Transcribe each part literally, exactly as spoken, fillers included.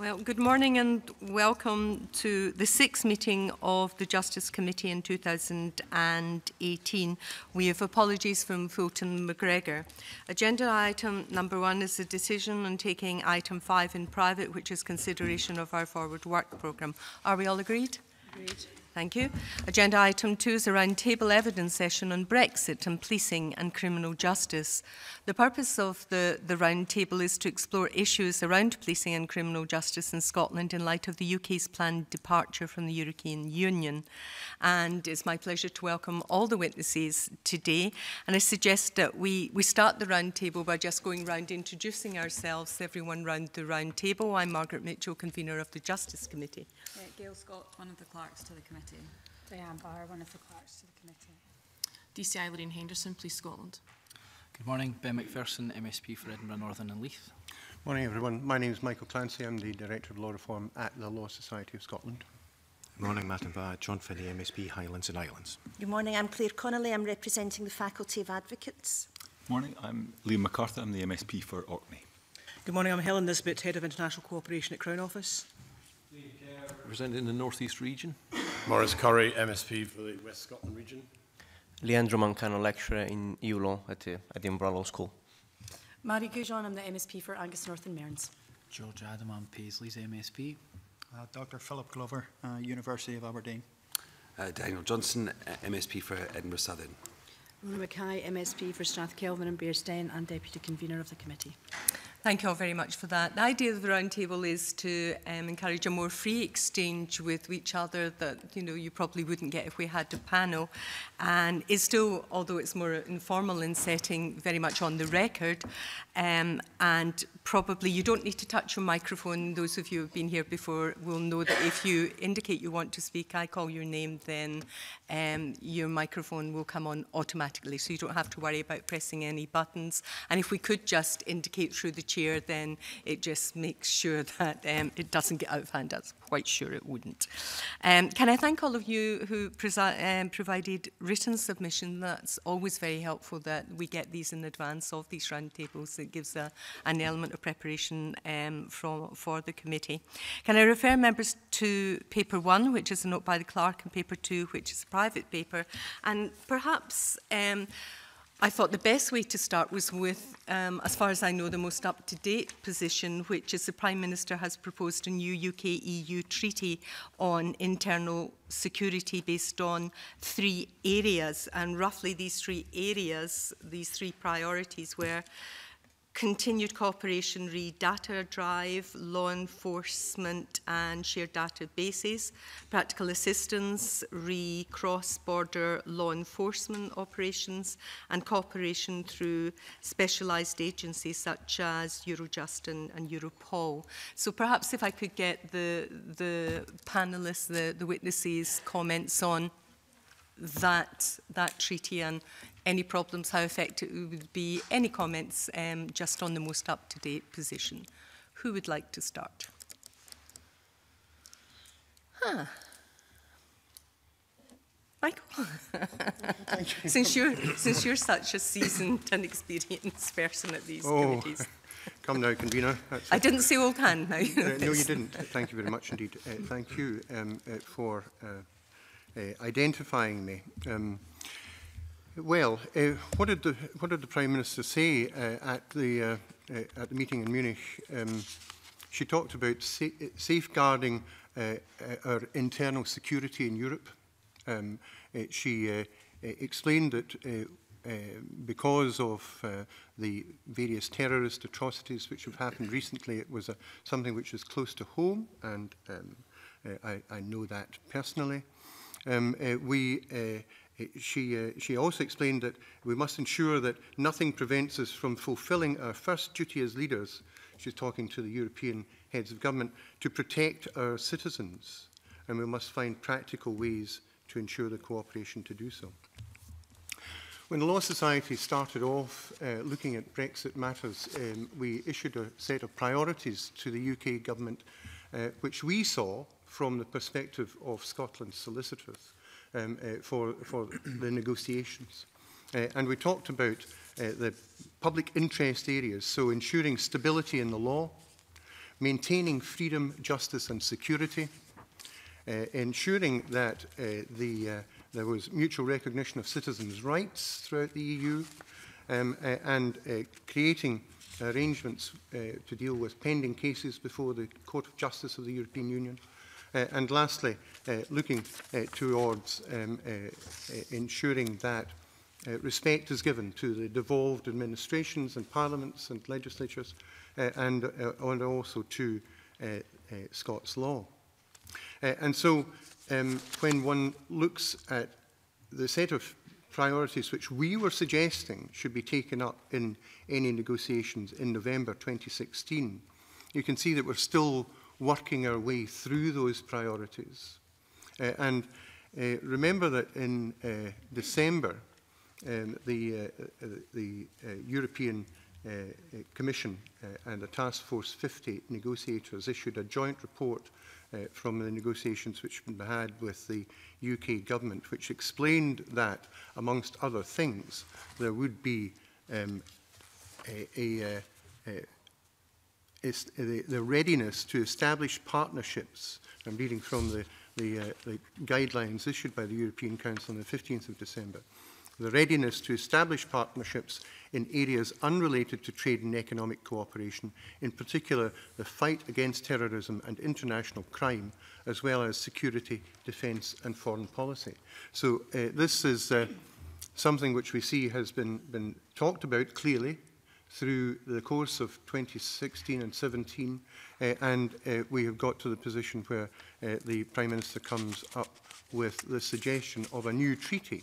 Well, good morning and welcome to the sixth meeting of the Justice Committee in two thousand eighteen. We have apologies from Fulton MacGregor. Agenda item number one is the decision on taking item five in private, which is consideration of our forward work programme. Are we all agreed? Agreed. Thank you. Agenda item two is a roundtable evidence session on Brexit and policing and criminal justice. The purpose of the, the roundtable is to explore issues around policing and criminal justice in Scotland in light of the U K's planned departure from the European Union. And it's my pleasure to welcome all the witnesses today. And I suggest that we, we start the roundtable by just going round introducing ourselves, everyone round the roundtable. I'm Margaret Mitchell, convener of the Justice Committee. Uh, Gail Scott, one of the clerks to the committee. Diane Barr, one of the clerks to the committee. D C I Lorraine Henderson, Police Scotland. Good morning, Ben McPherson, M S P for Edinburgh Northern and Leith. Morning everyone, my name is Michael Clancy, I'm the Director of Law Reform at the Law Society of Scotland. Good morning, Madam Barr, John Finney, M S P Highlands and Islands. Good morning, I'm Clare Connelly, I'm representing the Faculty of Advocates. Good morning, I'm Liam MacArthur, I'm the M S P for Orkney. Good morning, I'm Helen Nisbet, Head of International Cooperation at Crown Office. Representing the North East Region. Maurice Currie, M S P for the West Scotland Region. Leandro Mancano, lecturer in E U Law at the, at the Edinburgh Law School. Marie Goujon, I'm the M S P for Angus North and Mearns. George Adam, I'm Paisley's M S P. Uh, Doctor Philip Glover, uh, University of Aberdeen. Uh, Daniel Johnson, uh, M S P for Edinburgh Southern. Rona Mackay, M S P for Strathkelvin and Bearsden and Deputy Convener of the Committee. Thank you all very much for that. The idea of the roundtable is to um, encourage a more free exchange with each other that you know you probably wouldn't get if we had a panel. And it's still, although it's more informal in setting, very much on the record. Um, and probably you don't need to touch your microphone. Those of you who have been here before will know that if you indicate you want to speak, I call your name, then um, your microphone will come on automatically. So you don't have to worry about pressing any buttons. And if we could just indicate through the chair, then it just makes sure that um, it doesn't get out of hand. That's quite sure it wouldn't. Um, can I thank all of you who um, provided written submission? That's always very helpful that we get these in advance of these roundtables. It gives a, an element of preparation um, from, for the committee. Can I refer members to paper one, which is a note by the clerk, and paper two, which is a private paper, and perhaps um, I thought the best way to start was with, um, as far as I know, the most up-to-date position, which is the Prime Minister has proposed a new U K E U treaty on internal security based on three areas. And roughly these three areas, these three priorities were continued cooperation, re-data drive, law enforcement and shared databases, practical assistance, re-cross-border law enforcement operations, and cooperation through specialised agencies such as Eurojust and, and Europol. So perhaps if I could get the, the panellists, the, the witnesses' comments on that, that treaty and any problems, how effective it would be, any comments um, just on the most up-to-date position. Who would like to start? Huh. Michael, Thank you. since, you're, since you're such a seasoned and experienced person at these oh. committees. Come now, convener. That's I it. didn't say old hand now. You know uh, no, you didn't. Thank you very much indeed. Uh, thank you um, uh, for uh, uh, identifying me. Um, Well, uh, what did the what did the Prime Minister say uh, at the uh, uh, at the meeting in Munich? Um, she talked about sa safeguarding uh, our internal security in Europe. Um, uh, she uh, explained that uh, uh, because of uh, the various terrorist atrocities which have happened recently, it was uh, something which is close to home, and um, uh, I, I know that personally. Um, uh, we. Uh, She, uh, she also explained that we must ensure that nothing prevents us from fulfilling our first duty as leaders, she's talking to the European heads of government, to protect our citizens, and we must find practical ways to ensure the cooperation to do so. When the Law Society started off uh, looking at Brexit matters, um, we issued a set of priorities to the U K government, uh, which we saw from the perspective of Scotland's solicitors. Um, uh, for, for the negotiations. Uh, and we talked about uh, the public interest areas, so ensuring stability in the law, maintaining freedom, justice and security, uh, ensuring that uh, the, uh, there was mutual recognition of citizens' rights throughout the E U, um, uh, and uh, creating arrangements uh, to deal with pending cases before the Court of Justice of the European Union. Uh, and lastly, uh, looking uh, towards um, uh, uh, ensuring that uh, respect is given to the devolved administrations and parliaments and legislatures, uh, and, uh, and also to uh, uh, Scots law. Uh, and so um, when one looks at the set of priorities which we were suggesting should be taken up in any negotiations in November twenty sixteen, you can see that we're still working our way through those priorities. Uh, and uh, remember that in uh, December, um, the, uh, the uh, European uh, Commission uh, and the Task Force fifty negotiators issued a joint report uh, from the negotiations which had been had with the U K government, which explained that, amongst other things, there would be um, a, a, a Is the, the readiness to establish partnerships. I'm reading from the, the, uh, the guidelines issued by the European Council on the fifteenth of December. The readiness to establish partnerships in areas unrelated to trade and economic cooperation, in particular the fight against terrorism and international crime, as well as security, defence and foreign policy. So uh, this is uh, something which we see has been, been talked about clearly through the course of twenty sixteen and seventeen, uh, and uh, we have got to the position where uh, the Prime Minister comes up with the suggestion of a new treaty.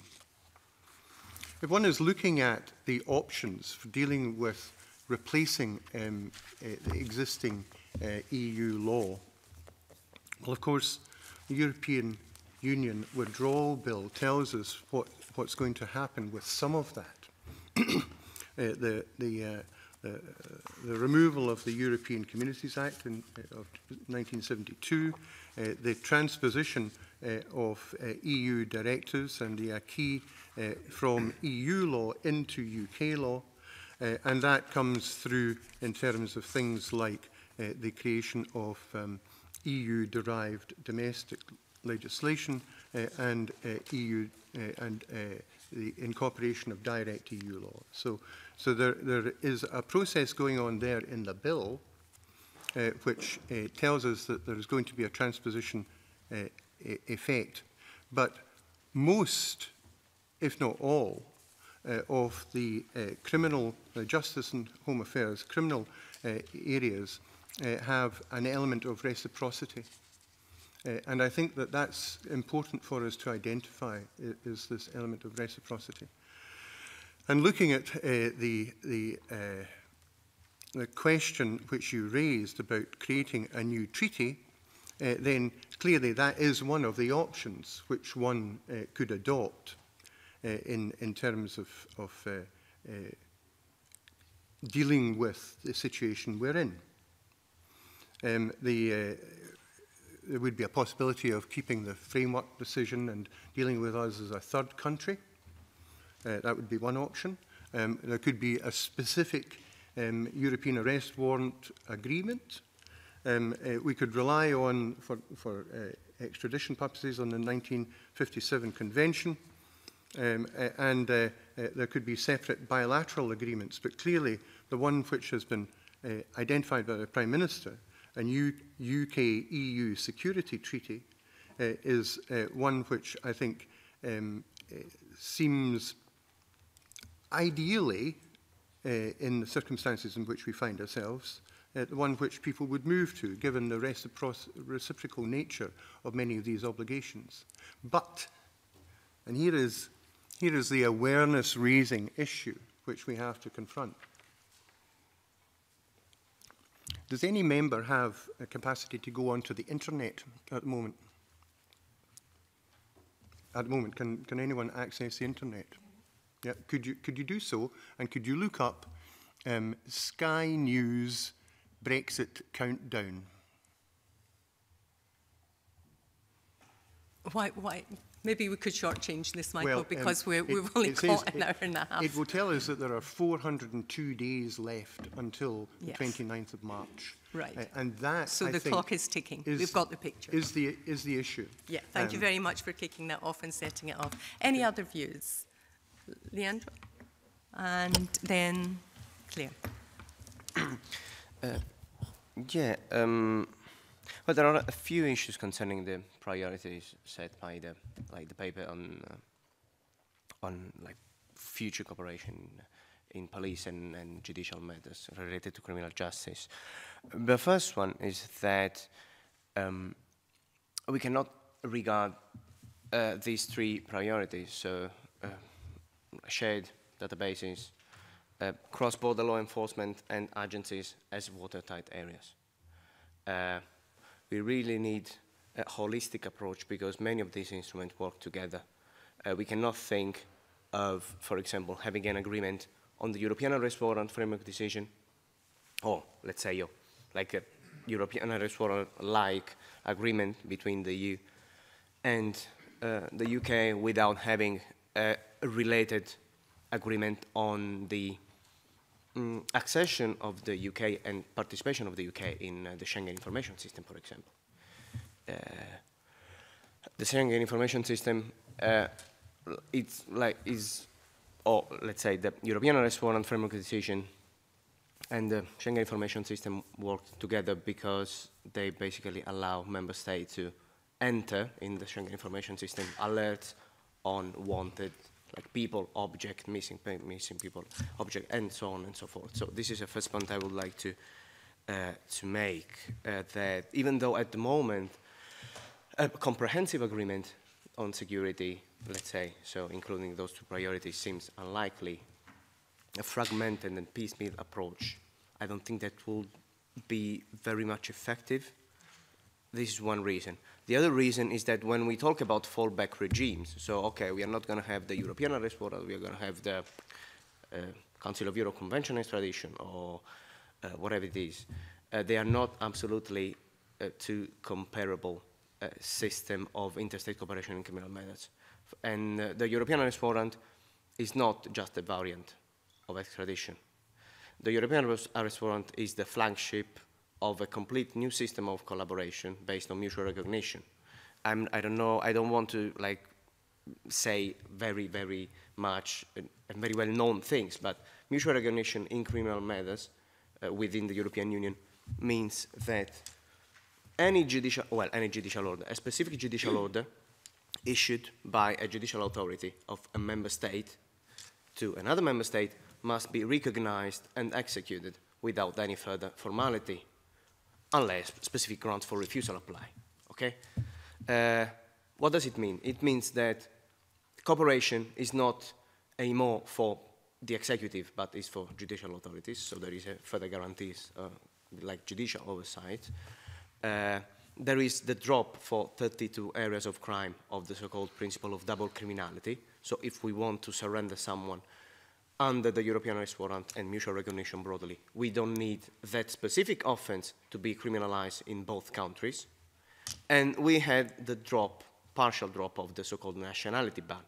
If one is looking at the options for dealing with replacing um, uh, the existing uh, E U law, well, of course, the European Union withdrawal bill tells us what, what's going to happen with some of that. Uh, the, the, uh, uh, the removal of the European Communities Act in, uh, of nineteen seventy-two, uh, the transposition uh, of uh, E U directives and the acquis uh, from E U law into U K law, uh, and that comes through in terms of things like uh, the creation of um, E U-derived domestic legislation uh, and uh, E U uh, and uh, the incorporation of direct E U law. So, so there, there is a process going on there in the bill, uh, which uh, tells us that there is going to be a transposition uh, effect. But most, if not all, uh, of the uh, criminal uh, justice and home affairs, criminal uh, areas uh, have an element of reciprocity. Uh, and I think that that's important for us to identify, is this element of reciprocity. And looking at uh, the, the, uh, the question which you raised about creating a new treaty, uh, then clearly that is one of the options which one uh, could adopt uh, in, in terms of, of uh, uh, dealing with the situation we're in. Um, the... Uh, There would be a possibility of keeping the framework decision and dealing with us as a third country. Uh, that would be one option. Um, there could be a specific um, European arrest warrant agreement. Um, uh, we could rely on, for, for uh, extradition purposes, on the nineteen fifty-seven Convention. Um, and uh, uh, there could be separate bilateral agreements. But clearly, the one which has been uh, identified by the Prime Minister, a new U K E U security treaty, uh, is uh, one which I think um, seems ideally, uh, in the circumstances in which we find ourselves, uh, the one which people would move to, given the recipro- reciprocal nature of many of these obligations. But, and here is, here is the awareness-raising issue which we have to confront. Does any member have a capacity to go onto the internet at the moment? At the moment, can, can anyone access the internet? Yeah, could you, could you do so? And could you look up um, Sky News Brexit Countdown? Why, why, Maybe we could shortchange this, Michael, well, because um, we're, it, we've only got an it, hour and a half. It will tell us that there are four hundred and two days left until yes. the twenty-ninth of March. Right. Uh, and that, so I the think clock is ticking. Is, we've got the picture. Is the, is the issue. Yeah, thank um, you very much for kicking that off and setting it off. Any yeah. other views? Leandro? And then Claire. uh, yeah. Um, Well, there are a few issues concerning the priorities set by the like the paper on uh, on like future cooperation in police and, and judicial matters related to criminal justice. The first one is that um, we cannot regard uh, these three priorities: so uh, shared databases, uh, cross-border law enforcement, and agencies as watertight areas. Uh, We really need a holistic approach because many of these instruments work together. Uh, we cannot think of, for example, having an agreement on the European Arrest Warrant framework decision, or let's say oh, like a European Arrest Warrant-like agreement between the E U and uh, the U K without having a related agreement on the Mm, accession of the U K and participation of the U K in uh, the Schengen information system, for example. Uh, the Schengen information system, uh, it's like is, or let's say the European Arrest Warrant framework decision and the Schengen information system work together because they basically allow member states to enter in the Schengen information system alerts on wanted like people, object, missing, missing people, object, and so on and so forth. So this is a first point I would like to uh, to make, uh, that even though at the moment a comprehensive agreement on security, let's say, so including those two priorities seems unlikely, a fragmented and piecemeal approach, I don't think that will be very much effective. This is one reason. The other reason is that when we talk about fallback regimes, so, okay, we are not going to have the European Arrest Warrant, we are going to have the uh, Council of Europe Convention extradition or uh, whatever it is. Uh, they are not absolutely uh, two comparable uh, system of interstate cooperation in criminal matters. And uh, the European Arrest Warrant is not just a variant of extradition. The European Arrest Warrant is the flagship of a complete new system of collaboration based on mutual recognition. I'm, I don't know, I don't want to like say very, very much and uh, very well known things, but mutual recognition in criminal matters uh, within the European Union means that any judicial, well, any judicial order, a specific judicial order issued by a judicial authority of a member state to another member state must be recognized and executed without any further formality, unless specific grounds for refusal apply, okay? Uh, what does it mean? It means that cooperation is not a more for the executive, but is for judicial authorities, so there is a further guarantees, uh, like judicial oversight. Uh, there is the drop for thirty-two areas of crime of the so-called principle of double criminality, so if we want to surrender someone under the European Arrest Warrant and mutual recognition broadly, we don't need that specific offense to be criminalized in both countries. And we had the drop, partial drop of the so-called nationality ban.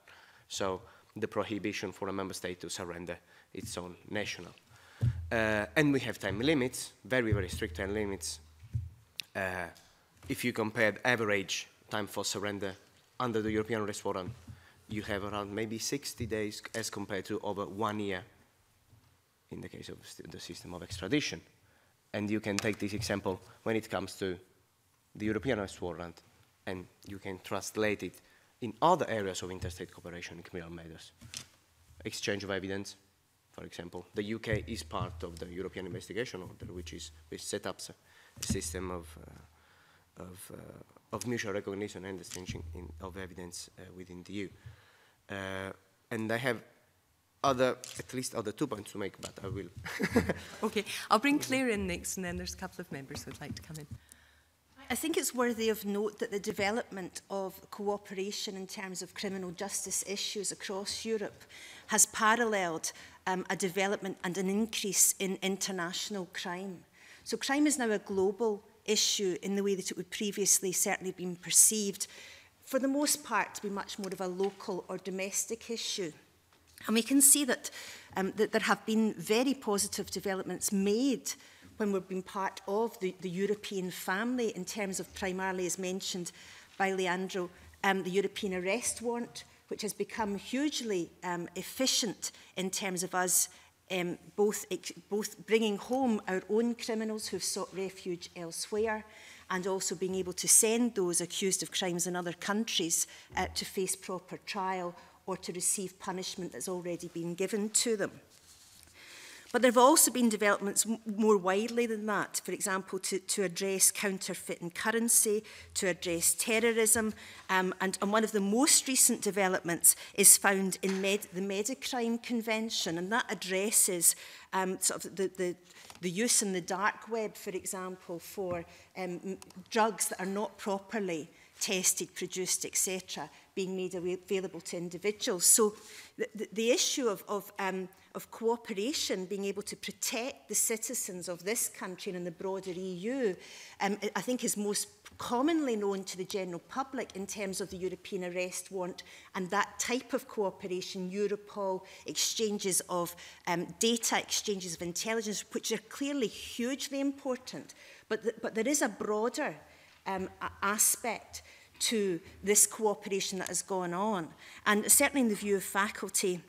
So the prohibition for a member state to surrender its own national. Uh, and we have time limits, very, very strict time limits. Uh, if you compare the average time for surrender under the European Arrest Warrant, you have around maybe sixty days as compared to over one year in the case of the system of extradition. And you can take this example when it comes to the European Arrest Warrant, and you can translate it in other areas of interstate cooperation in criminal matters. Exchange of evidence, for example. The U K is part of the European investigation order, which is which set up a system of, uh, of, uh, of mutual recognition and exchanging in, of evidence uh, within the E U. Uh, and I have other, at least other two points to make, but I will. Okay, I'll bring Claire in next, and then there's a couple of members who would like to come in. I think it's worthy of note that the development of cooperation in terms of criminal justice issues across Europe has paralleled um, a development and an increase in international crime. So crime is now a global issue in the way that it would previously certainly been perceived. for the most part, to be much more of a local or domestic issue. And we can see that, um, that there have been very positive developments made when we've been part of the, the European family, in terms of, primarily as mentioned by Leandro, um, the European Arrest Warrant, which has become hugely um, efficient in terms of us um, both, both bringing home our own criminals who've sought refuge elsewhere, and also being able to send those accused of crimes in other countries uh, to face proper trial or to receive punishment that's already been given to them. But there have also been developments more widely than that, for example, to, to address counterfeiting currency, to address terrorism, um, and, and one of the most recent developments is found in med the MediCrime Convention, and that addresses um, sort of the, the, the use in the dark web, for example, for um, drugs that are not properly tested, produced, et cetera, being made available to individuals. So the, the issue of, of, um, of cooperation, being able to protect the citizens of this country and in the broader E U, um, I think is most commonly known to the general public in terms of the European Arrest Warrant and that type of cooperation, Europol, exchanges of um, data, exchanges of intelligence, which are clearly hugely important. But, the, but there is a broader um, aspect to this cooperation that has gone on. And certainly in the view of faculty,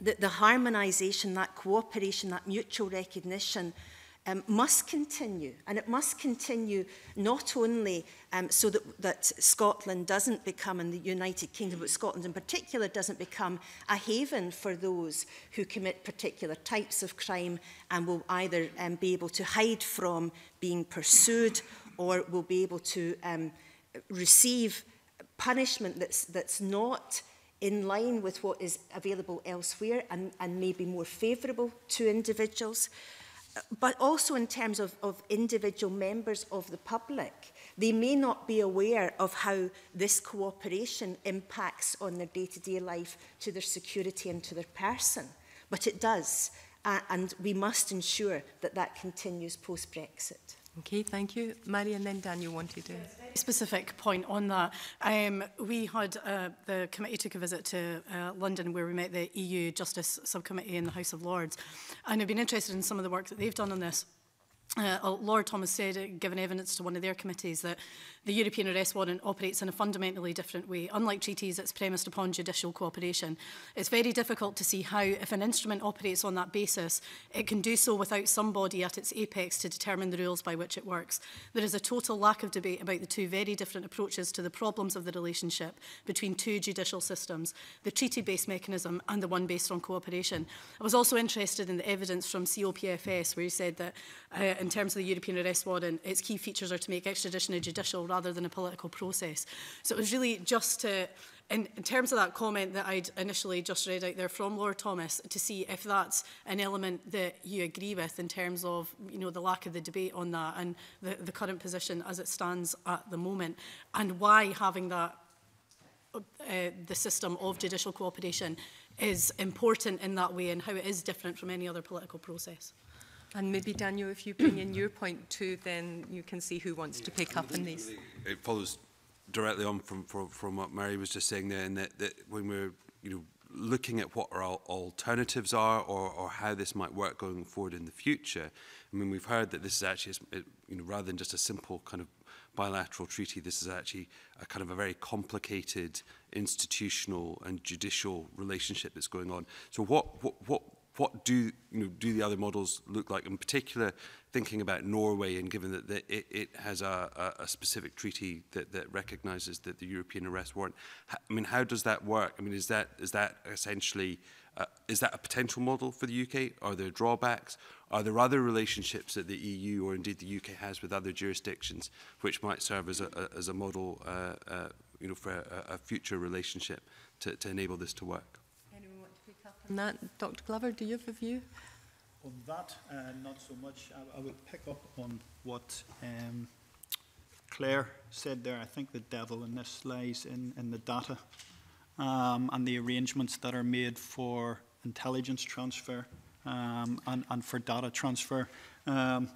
the, the harmonisation, that cooperation, that mutual recognition um, must continue. And it must continue not only um, so that, that Scotland doesn't become, and the United Kingdom, but Scotland in particular, doesn't become a haven for those who commit particular types of crime and will either um, be able to hide from being pursued or will be able to um, receive punishment that's, that's not in line with what is available elsewhere and, and may be more favourable to individuals. But also in terms of, of individual members of the public, they may not be aware of how this cooperation impacts on their day-to-day life, to their security and to their person. But it does, uh, and we must ensure that that continues post-Brexit. Okay, thank you. Mary, and then Daniel wanted to... A specific point on that. Um, we had, uh, the committee took a visit to uh, London where we met the E U Justice Subcommittee in the House of Lords, and I've been interested in some of the work that they've done on this. Uh, Lord Thomas said, uh, given evidence to one of their committees, that the European Arrest Warrant operates in a fundamentally different way. Unlike treaties, it's premised upon judicial cooperation. It's very difficult to see how, if an instrument operates on that basis, it can do so without somebody at its apex to determine the rules by which it works. There is a total lack of debate about the two very different approaches to the problems of the relationship between two judicial systems, the treaty-based mechanism and the one based on cooperation. I was also interested in the evidence from C O P F S, where he said that uh, in terms of the European Arrest Warrant, its key features are to make extradition a judicial rather than a political process. So it was really just to, in, in terms of that comment that I'd initially just read out there from Lord Thomas, to see if that's an element that you agree with in terms of, you know, the lack of the debate on that and the, the current position as it stands at the moment, and why having that, uh, the system of judicial cooperation is important in that way and how it is different from any other political process. And maybe, Daniel, if you bring in your point too, then you can see who wants to pick up on these. It follows directly on from, from, from what Mary was just saying there, and that, that when we're you know, looking at what our alternatives are or, or how this might work going forward in the future, I mean, we've heard that this is actually, you know, rather than just a simple kind of bilateral treaty, this is actually a kind of a very complicated institutional and judicial relationship that's going on. So what, what, what What do, you know, do the other models look like? In particular, thinking about Norway, and given that the, it, it has a, a specific treaty that, that recognises that the European Arrest Warrant, I mean, how does that work? I mean, is that is that essentially uh, is that a potential model for the U K? Are there drawbacks? Are there other relationships that the E U or indeed the U K has with other jurisdictions which might serve as a as a model, uh, uh, you know, for a, a future relationship to, to enable this to work? On that, Doctor Glover, do you have a view? On that, uh, not so much. I, I would pick up on what um, Claire said there. I think the devil in this lies in, in the data um, and the arrangements that are made for intelligence transfer um, and, and for data transfer. Um,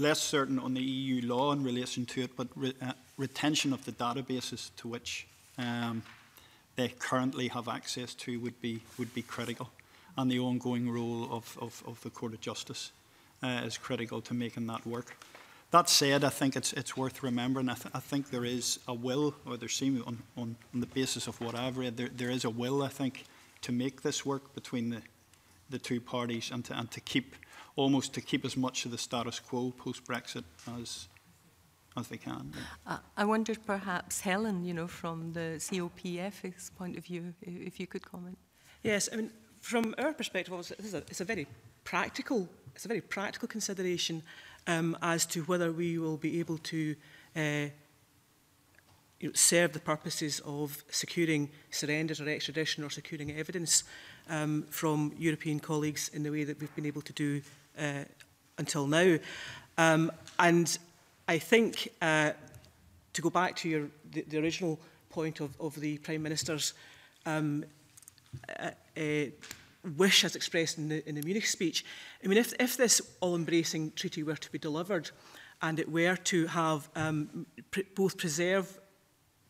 less certain on the E U law in relation to it, but re uh, retention of the databases to which um, they currently have access to would be would be critical, and the ongoing role of, of, of the Court of Justice uh, is critical to making that work. That said, I think it's it's worth remembering. I, th I think there is a will, or there seems on, on on the basis of what I've read, there there is a will, I think, to make this work between the the two parties, and to and to keep. almost to keep as much of the status quo post-Brexit as, as they can. Yeah. Uh, I wondered perhaps, Helen, you know, from the C O P F S point of view, if you could comment. Yes, I mean, from our perspective, this is a, it's a very practical, it's a very practical consideration um, as to whether we will be able to uh, you know, serve the purposes of securing surrenders or extradition or securing evidence um, from European colleagues in the way that we've been able to do Uh, until now, um, and I think uh, to go back to your the, the original point of, of the Prime Minister's um, uh, uh, wish, as expressed in the, in the Munich speech, I mean, if if this all-embracing treaty were to be delivered, and it were to have um, pr both preserve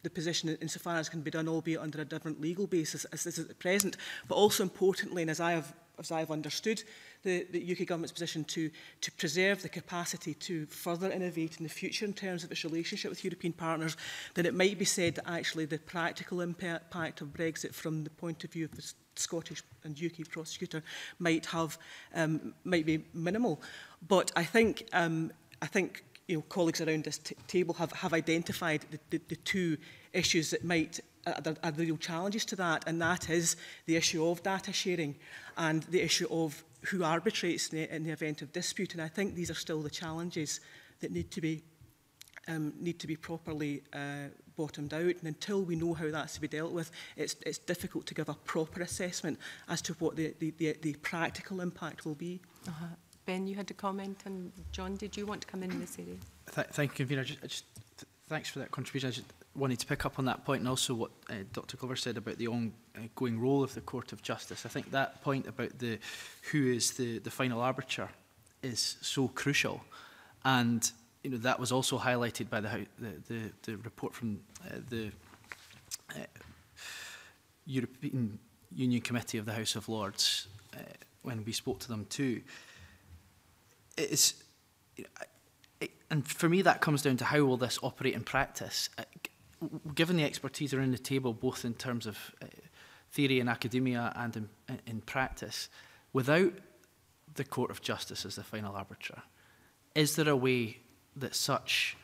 the position insofar as can be done, albeit under a different legal basis as this is at present, but also importantly, and as I have as I have understood the, the U K government's position, to, to preserve the capacity to further innovate in the future in terms of its relationship with European partners, then it might be said that actually the practical impact of Brexit from the point of view of the Scottish and U K prosecutor might have um, might be minimal. But I think um, I think you know, colleagues around this t table have, have identified the, the, the two issues that might are the real challenges to that, and that is the issue of data sharing and the issue of who arbitrates in the, in the event of dispute. And I think these are still the challenges that need to be um, need to be properly uh, bottomed out. And until we know how that's to be dealt with, it's it's difficult to give a proper assessment as to what the the, the, the practical impact will be. Uh-huh. Ben, you had a comment, and John, did you want to come in, in this area? Th thank you, Convener. I just, I just th thanks for that contribution. I just, wanted to pick up on that point, and also what uh, Doctor Glover said about the ongoing role of the Court of Justice. I think that point about the who is the, the final arbiter is so crucial, and you know that was also highlighted by the the, the, the report from uh, the uh, European Union Committee of the House of Lords uh, when we spoke to them too. It is, you know, it, and for me that comes down to how will this operate in practice. Uh, Given the expertise around the table, both in terms of uh, theory in academia and in, in practice, without the Court of Justice as the final arbiter, is there a way that such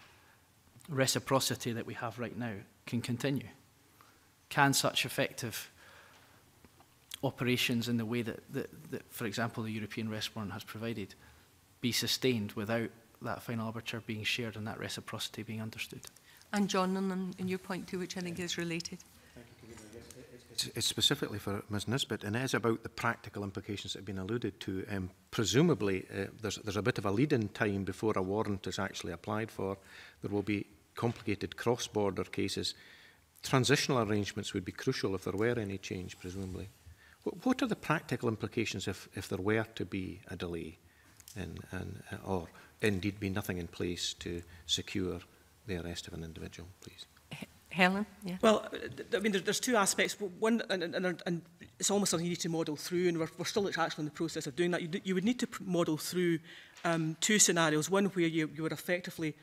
reciprocity that we have right now can continue? Can such effective operations in the way that, that, that for example, the European Arrest Warrant has provided be sustained without that final arbiter being shared and that reciprocity being understood? And John, and, and your point too, which I think is related. It's, it's specifically for Miz Nisbet, and it is about the practical implications that have been alluded to. Um, presumably, uh, there's, there's a bit of a lead-in time before a warrant is actually applied for. There will be complicated cross-border cases. Transitional arrangements would be crucial if there were any change, presumably. What, what are the practical implications if, if there were to be a delay in, and, or indeed be nothing in place to secure the arrest of an individual, please? Helen? Yeah. Well, I mean, there's two aspects. One, and, and, and it's almost something you need to model through, and we're, we're still actually in the process of doing that. You, you would need to model through um, two scenarios, one where you, you were effectively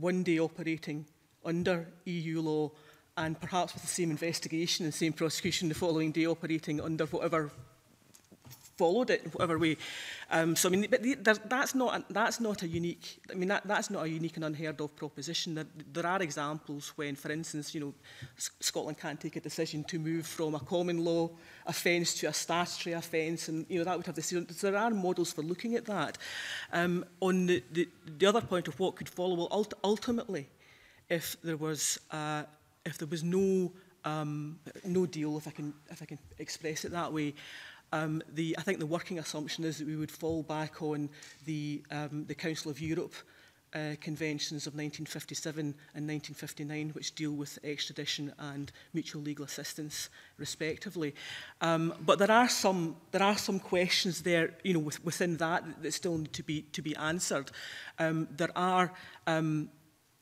one day operating under E U law and perhaps with the same investigation and same prosecution the following day operating under whatever followed it in whatever way. Um, so I mean, but the, there, that's not a, that's not a unique. I mean, that, that's not a unique and unheard of proposition. There, there are examples when, for instance, you know, S Scotland can't take a decision to move from a common law offence to a statutory offence, and you know that would have the. There are models for looking at that. Um, on the, the the other point of what could follow, well, ult ultimately, if there was uh, if there was no um, no deal, if I can if I can express it that way. Um, the, I think the working assumption is that we would fall back on the, um, the Council of Europe uh, conventions of nineteen fifty-seven and nineteen fifty-nine, which deal with extradition and mutual legal assistance, respectively. Um, but there are some there are some questions there, you know, with, within that that still need to be to be answered. Um, there are um,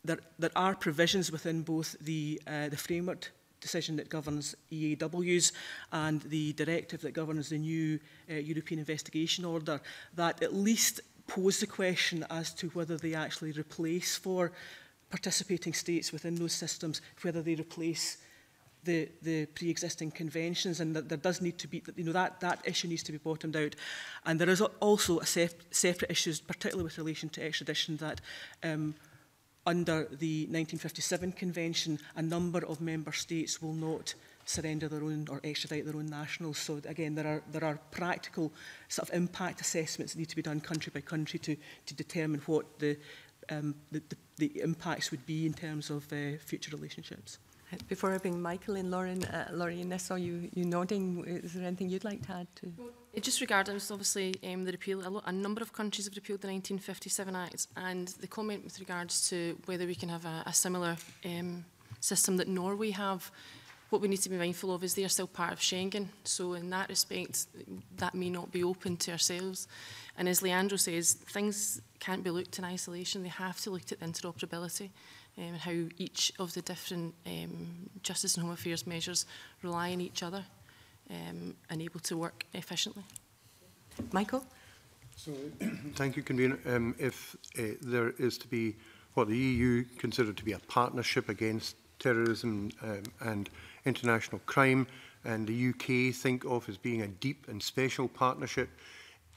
there there are provisions within both the uh, the framework decision that governs E A Ws and the directive that governs the new uh, European investigation order that at least pose the question as to whether they actually replace for participating states within those systems, whether they replace the, the pre-existing conventions, and that there does need to be, you know, that, that issue needs to be bottomed out. And there is also a sep separate issues, particularly with relation to extradition, that um, under the nineteen fifty-seven Convention, a number of member states will not surrender their own or extradite their own nationals. So again, there are, there are practical sort of impact assessments that need to be done country by country to, to determine what the, um, the, the, the impacts would be in terms of uh, future relationships. Before I bring Michael in, Lauren, uh, Lauren, I saw you, you nodding. Is there anything you'd like to add to? Well, it just regarding obviously um, the repeal, a, a number of countries have repealed the nineteen fifty-seven Act, and the comment with regards to whether we can have a, a similar um, system that Norway have, what we need to be mindful of is they are still part of Schengen. So in that respect, that may not be open to ourselves. And as Leandro says, things can't be looked in isolation. They have to look at the interoperability and how each of the different um, justice and home affairs measures rely on each other um, and able to work efficiently. Michael? So, thank you, Convener. Um, if uh, there is to be what the E U considered to be a partnership against terrorism um, and international crime, and the U K think of as being a deep and special partnership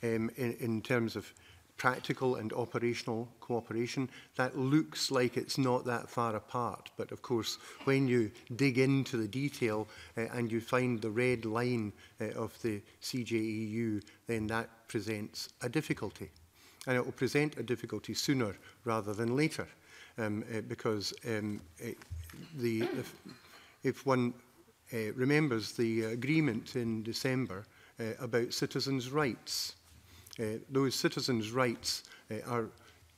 um, in, in terms of practical and operational cooperation, that looks like it's not that far apart. But of course, when you dig into the detail uh, and you find the red line uh, of the C J E U, then that presents a difficulty. And it will present a difficulty sooner rather than later, um, uh, because um, it, the, if, if one uh, remembers the agreement in December uh, about citizens' rights, Uh, those citizens' rights uh, are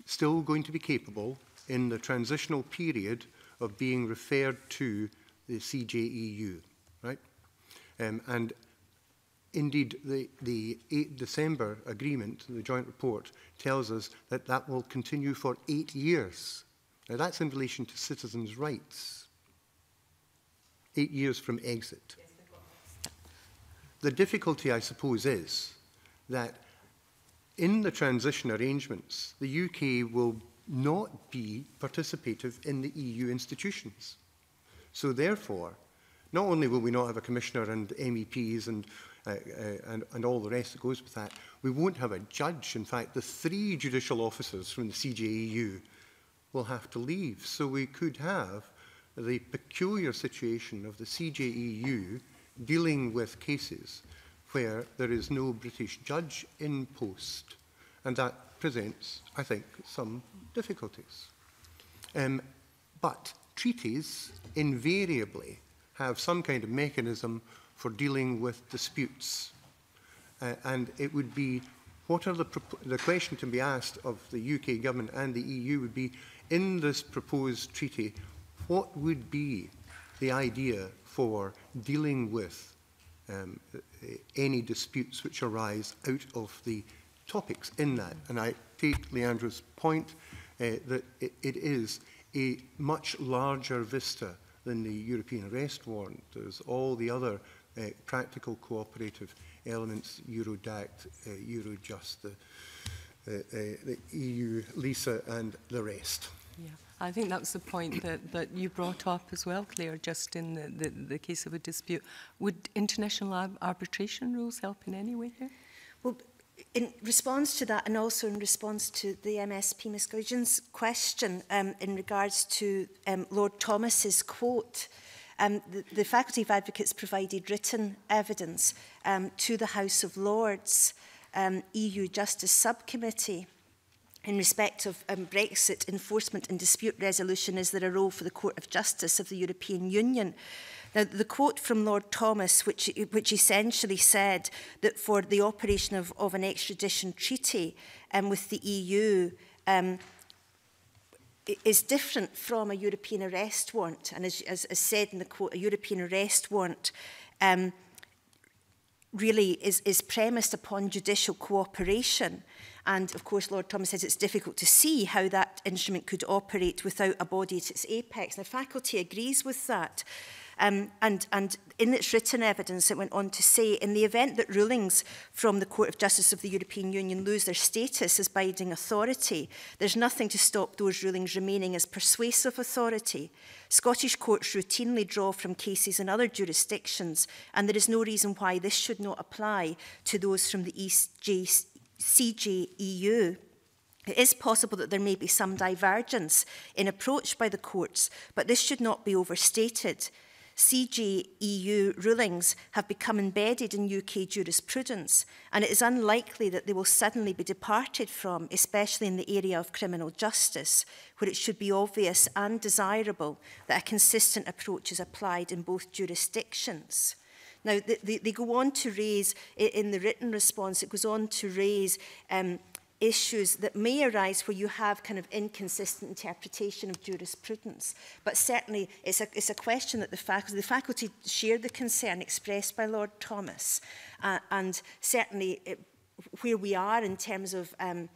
still going to be capable in the transitional period of being referred to the C J E U, right? Um, and indeed, the, the eighth December agreement, the joint report, tells us that that will continue for eight years. Now, that's in relation to citizens' rights. Eight years from exit. The difficulty, I suppose, is that in the transition arrangements, the U K will not be participative in the E U institutions. So therefore, not only will we not have a commissioner and M E Ps and, uh, uh, and, and all the rest that goes with that, we won't have a judge. In fact, the three judicial officers from the C J E U will have to leave. So we could have the peculiar situation of the C J E U dealing with cases where there is no British judge in post. And that presents, I think, some difficulties. Um, but treaties invariably have some kind of mechanism for dealing with disputes. Uh, and it would be, what are the, the question to be asked of the U K government and the E U would be, in this proposed treaty, what would be the idea for dealing with Um, any disputes which arise out of the topics in that? And I take Leandro's point uh, that it, it is a much larger vista than the European Arrest Warrant. There's all the other uh, practical cooperative elements, Eurodact, uh, Eurojust, the, uh, uh, the E U, LISA and the rest. Yeah. I think that's the point that, that you brought up as well, Claire, just in the, the, the case of a dispute. Would international ar arbitration rules help in any way here? Well, in response to that, and also in response to the M S P, Miz Goujon's question um, in regards to um, Lord Thomas's quote, um, the, the Faculty of Advocates provided written evidence um, to the House of Lords um, E U Justice Subcommittee in respect of um, Brexit enforcement and dispute resolution. Is there a role for the Court of Justice of the European Union? Now, the quote from Lord Thomas, which, which essentially said that for the operation of, of an extradition treaty um, with the E U, um, is different from a European arrest warrant, and as, as, as said in the quote, a European arrest warrant um, really is, is premised upon judicial cooperation. And of course, Lord Thomas says it's difficult to see how that instrument could operate without a body at its apex. And the faculty agrees with that. Um, and, and in its written evidence, it went on to say, in the event that rulings from the Court of Justice of the European Union lose their status as binding authority, there's nothing to stop those rulings remaining as persuasive authority. Scottish courts routinely draw from cases in other jurisdictions, and there is no reason why this should not apply to those from the C J E U. It is possible that there may be some divergence in approach by the courts, but this should not be overstated. C J E U rulings have become embedded in U K jurisprudence, and it is unlikely that they will suddenly be departed from, especially in the area of criminal justice, where it should be obvious and desirable that a consistent approach is applied in both jurisdictions. Now, they, they, they go on to raise, in the written response, it goes on to raise um, issues that may arise where you have kind of inconsistent interpretation of jurisprudence. But certainly, it's a, it's a question that the faculty, the faculty share the concern expressed by Lord Thomas. Uh, and certainly, it, where we are in terms of... Um,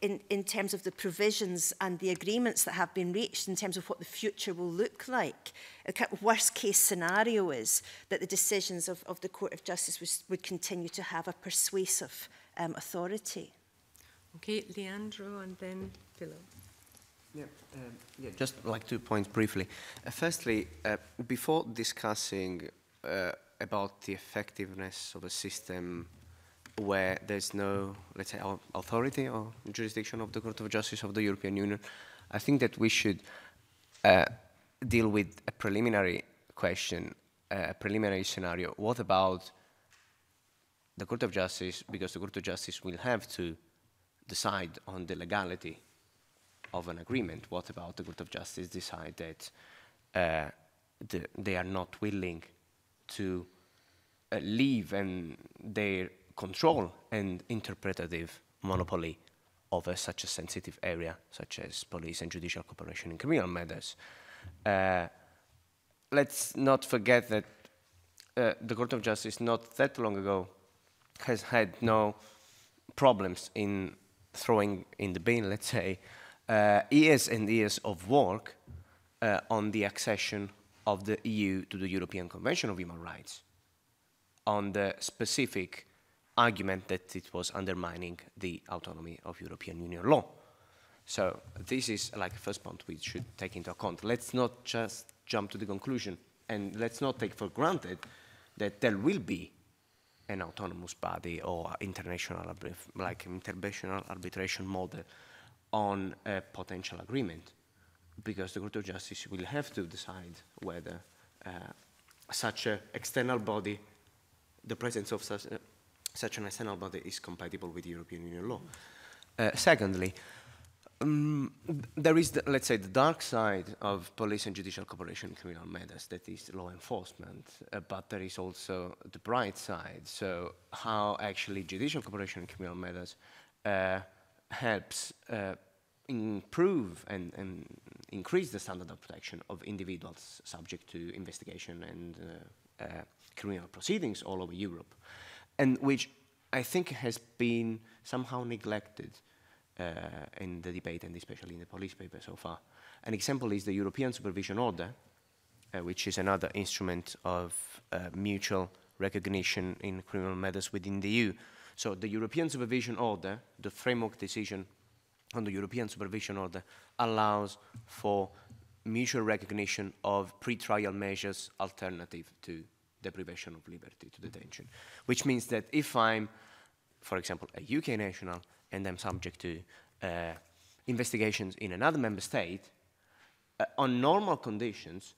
In, in terms of the provisions and the agreements that have been reached in terms of what the future will look like. A worst case scenario is that the decisions of, of the Court of Justice was, would continue to have a persuasive um, authority. Okay, Leandro and then Philip. Yeah, um, yeah, just like two points briefly. Uh, firstly, uh, before discussing uh, about the effectiveness of a system where there's no, let's say, authority or jurisdiction of the Court of Justice of the European Union, I think that we should uh, deal with a preliminary question, a preliminary scenario. What about the Court of Justice? Because the Court of Justice will have to decide on the legality of an agreement. What about the Court of Justice decide that uh, the, they are not willing to uh, leave and their control and interpretative monopoly over such a sensitive area, such as police and judicial cooperation in criminal matters? Uh, let's not forget that uh, the Court of Justice not that long ago has had no problems in throwing in the bin, let's say, uh, years and years of work uh, on the accession of the E U to the European Convention of Human Rights, on the specific argument that it was undermining the autonomy of European Union law. So this is like the first point we should take into account. Let's not just jump to the conclusion, and let's not take for granted that there will be an autonomous body or international, like international arbitration model on a potential agreement, because the Court of Justice will have to decide whether uh, such an external body, the presence of such a such an external body is compatible with European Union law. Uh, secondly, um, there is, the, let's say, the dark side of police and judicial cooperation in criminal matters, that is law enforcement, uh, but there is also the bright side, so how actually judicial cooperation in criminal matters uh, helps uh, improve and, and increase the standard of protection of individuals subject to investigation and uh, uh, criminal proceedings all over Europe, and which I think has been somehow neglected uh, in the debate and especially in the police paper so far. An example is the European Supervision Order, uh, which is another instrument of uh, mutual recognition in criminal matters within the E U. So the European Supervision Order, the framework decision on the European Supervision Order, allows for mutual recognition of pre-trial measures alternative to deprivation of liberty, to detention, which means that if I'm, for example, a U K national and I'm subject to uh, investigations in another member state, uh, on normal conditions,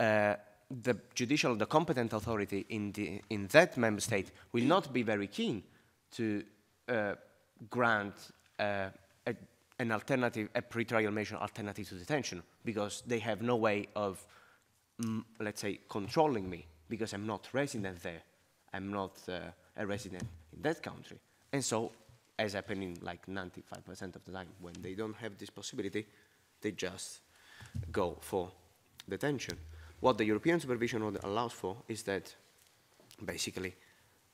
uh, the judicial, the competent authority in, the, in that member state will not be very keen to uh, grant uh, a, an alternative, a pre-trial measure alternative to detention, because they have no way of, mm, let's say, controlling me, because I'm not resident there. I'm not uh, a resident in that country. And so, as happening like ninety-five percent of the time, when they don't have this possibility, They just go for detention. What the European Supervision Order allows for is that, basically,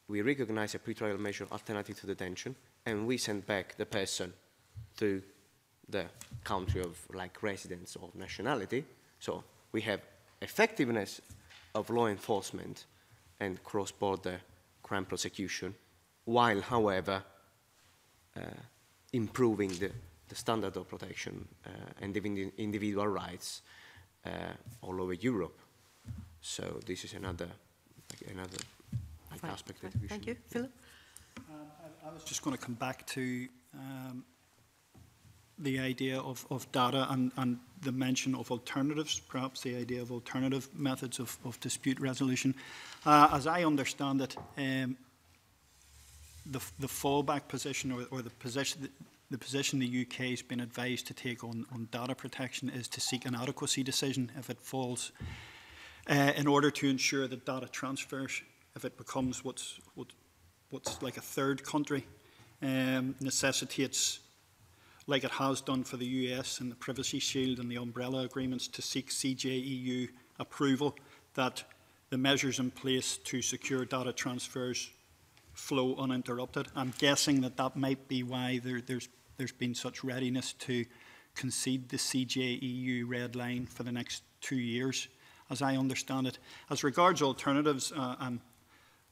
we recognize a pretrial measure alternative to detention, and we send back the person to the country of like residence or nationality. So we have effectiveness of law enforcement and cross-border crime prosecution, while, however, uh, improving the, the standard of protection uh, and the individual rights uh, all over Europe. So this is another another right. aspect right. that we Thank should, you, yeah. Philip. Um, I, I was just going to come back to um, the idea of, of data and, and the mention of alternatives, perhaps the idea of alternative methods of, of dispute resolution. Uh, as I understand it, um, the, the fallback position or, or the, position, the position the U K has been advised to take on, on data protection is to seek an adequacy decision if it falls uh, in order to ensure that data transfers, if it becomes what's, what, what's like a third country, um, necessitates, like it has done for the U S and the Privacy Shield and the umbrella agreements, to seek C J E U approval that the measures in place to secure data transfers flow uninterrupted. I'm guessing that that might be why there, there's, there's been such readiness to concede the C J E U red line for the next two years, as I understand it. As regards alternatives, uh, I'm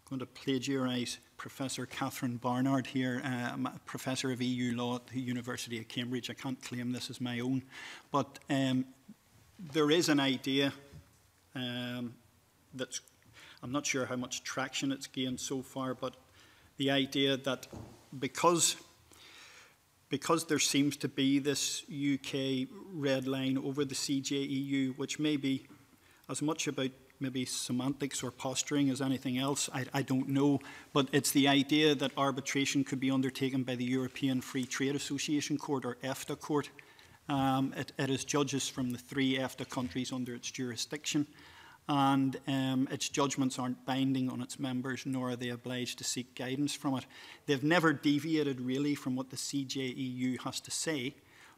going to plagiarise Professor Catherine Barnard here, um, Professor of E U Law at the University of Cambridge. I can't claim this as my own, but um, there is an idea um, that's, I'm not sure how much traction it's gained so far, but the idea that because, because there seems to be this U K red line over the C J E U, which may be as much about maybe semantics or posturing as anything else, I, I don't know. But it's the idea that arbitration could be undertaken by the European Free Trade Association Court, or EFTA Court. Um, it, it is judges from the three EFTA countries under its jurisdiction, and um, its judgments aren't binding on its members, nor are they obliged to seek guidance from it. They've never deviated really from what the C J E U has to say,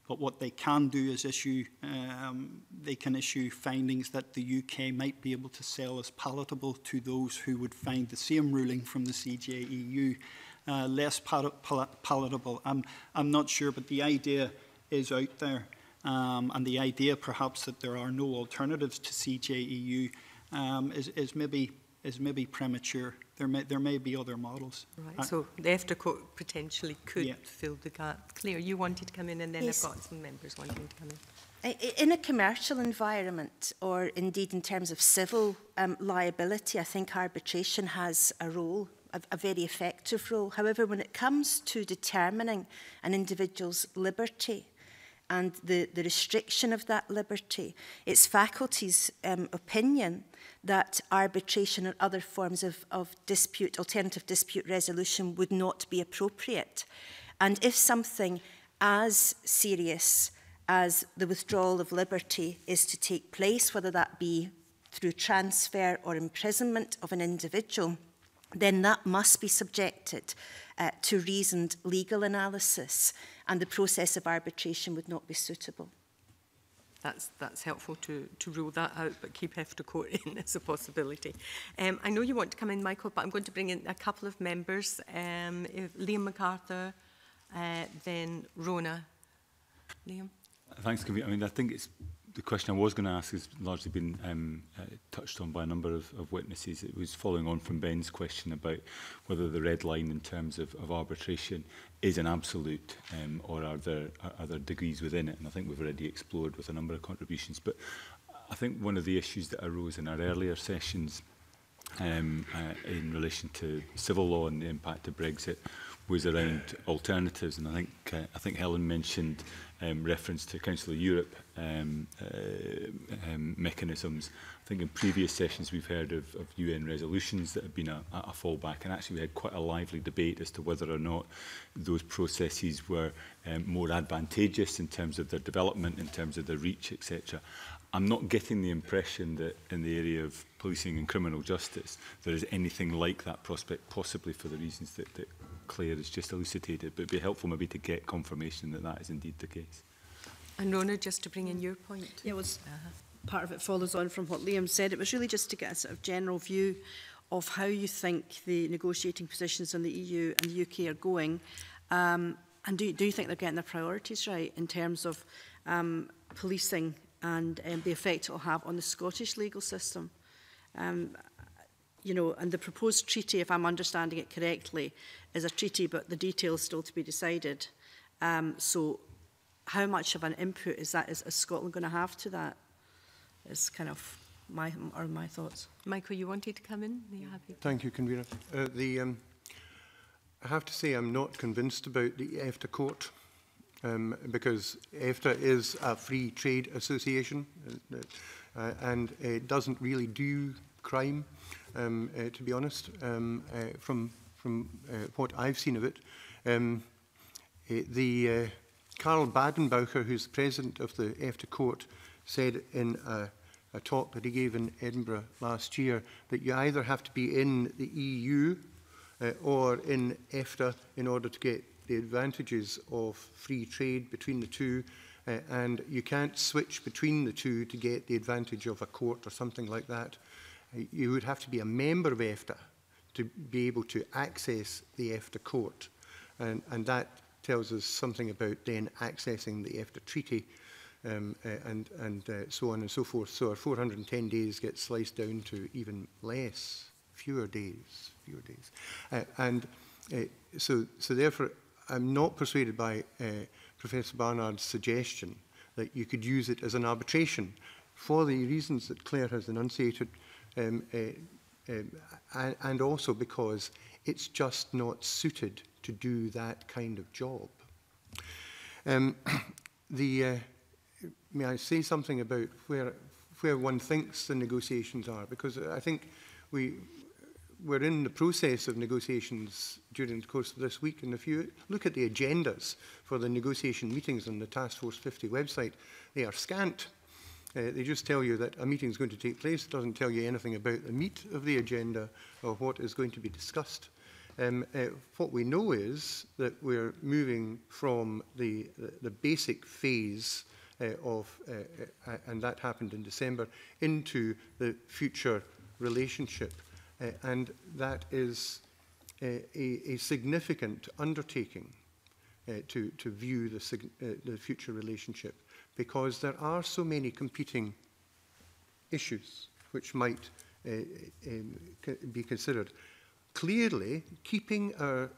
but what they can do is issue, um, they can issue findings that the U K might be able to sell as palatable to those who would find the same ruling from the C J E U uh, less pal pal palatable. I'm, I'm not sure, but the idea is out there. Um, and the idea perhaps that there are no alternatives to C J E U um, is, is, maybe, is maybe premature. There may, there may be other models. Right, uh, so the EFTA Court potentially could yeah. fill the gap. Claire, you wanted to come in, and then yes. I've got some members wanting to come in. In a commercial environment, or indeed in terms of civil um, liability, I think arbitration has a role, a, a very effective role. However, when it comes to determining an individual's liberty and the, the restriction of that liberty, it's faculty's um, opinion that arbitration and other forms of, of dispute, alternative dispute resolution would not be appropriate. And if something as serious as the withdrawal of liberty is to take place, whether that be through transfer or imprisonment of an individual, then that must be subjected uh, to reasoned legal analysis, and the process of arbitration would not be suitable. That's, that's helpful to, to rule that out, but keep EFTA Court in as a possibility. Um, I know you want to come in, Michael, but I'm going to bring in a couple of members. Um, Liam MacArthur, uh, then Rona. Liam? Thanks, Convener. I mean, I think it's, the question I was going to ask has largely been um, uh, touched on by a number of, of witnesses. It was following on from Ben's question about whether the red line in terms of, of arbitration is an absolute, um, or are there, are there degrees within it? And I think we've already explored with a number of contributions. But I think one of the issues that arose in our earlier sessions um, uh, in relation to civil law and the impact of Brexit was around alternatives. And I think, uh, I think Helen mentioned um, reference to Council of Europe um, uh, um, mechanisms. I think in previous sessions we've heard of, of U N resolutions that have been a, a fallback, and actually we had quite a lively debate as to whether or not those processes were um, more advantageous in terms of their development, in terms of their reach, et cetera. I'm not getting the impression that in the area of policing and criminal justice there is anything like that prospect, possibly for the reasons that, that Claire has just elucidated, but it'd be helpful maybe to get confirmation that that is indeed the case. And Rona, just to bring in your point. Yeah, it was, uh-huh. part of it follows on from what Liam said. It was really just to get a sort of general view of how you think the negotiating positions in the E U and the U K are going. Um, and do, do you think they're getting their priorities right in terms of um, policing and um, the effect it will have on the Scottish legal system? Um, you know, and the proposed treaty, if I'm understanding it correctly, is a treaty, but the details still to be decided. Um, so how much of an input is that? Is, is Scotland going to have to that? Is kind of my, or my thoughts. Michael, you wanted to come in? Are you happy? Thank you, Convener. Uh, the, um, I have to say I'm not convinced about the EFTA court, um, because EFTA is a free trade association, uh, uh, and it doesn't really do crime, um, uh, to be honest, um, uh, from, from uh, what I've seen of it. Um, it the, uh, Karl Badenbaucher, who's the president of the EFTA court, said in a, a talk that he gave in Edinburgh last year that you either have to be in the E U uh, or in EFTA in order to get the advantages of free trade between the two, uh, and you can't switch between the two to get the advantage of a court or something like that. Uh, you would have to be a member of EFTA to be able to access the EFTA court, and, and that tells us something about then accessing the EFTA treaty. Um, uh, and, and uh, so on and so forth. So our four hundred and ten days get sliced down to even less, fewer days, fewer days. Uh, and uh, so, so therefore, I'm not persuaded by uh, Professor Barnard's suggestion that you could use it as an arbitration for the reasons that Claire has enunciated, um, uh, um, and, and also because it's just not suited to do that kind of job. Um, the... Uh, May I say something about where, where one thinks the negotiations are? Because I think we, we're in the process of negotiations during the course of this week. And if you look at the agendas for the negotiation meetings on the Task Force fifty website, they are scant. Uh, they just tell you that a meeting is going to take place. It doesn't tell you anything about the meat of the agenda or what is going to be discussed. Um, uh, what we know is that we're moving from the, the, the basic phase Uh, of, uh, uh, and that happened in December, into the future relationship. Uh, and that is uh, a, a significant undertaking uh, to, to view the, sig uh, the future relationship, because there are so many competing issues which might uh, um, be considered. Clearly, keeping our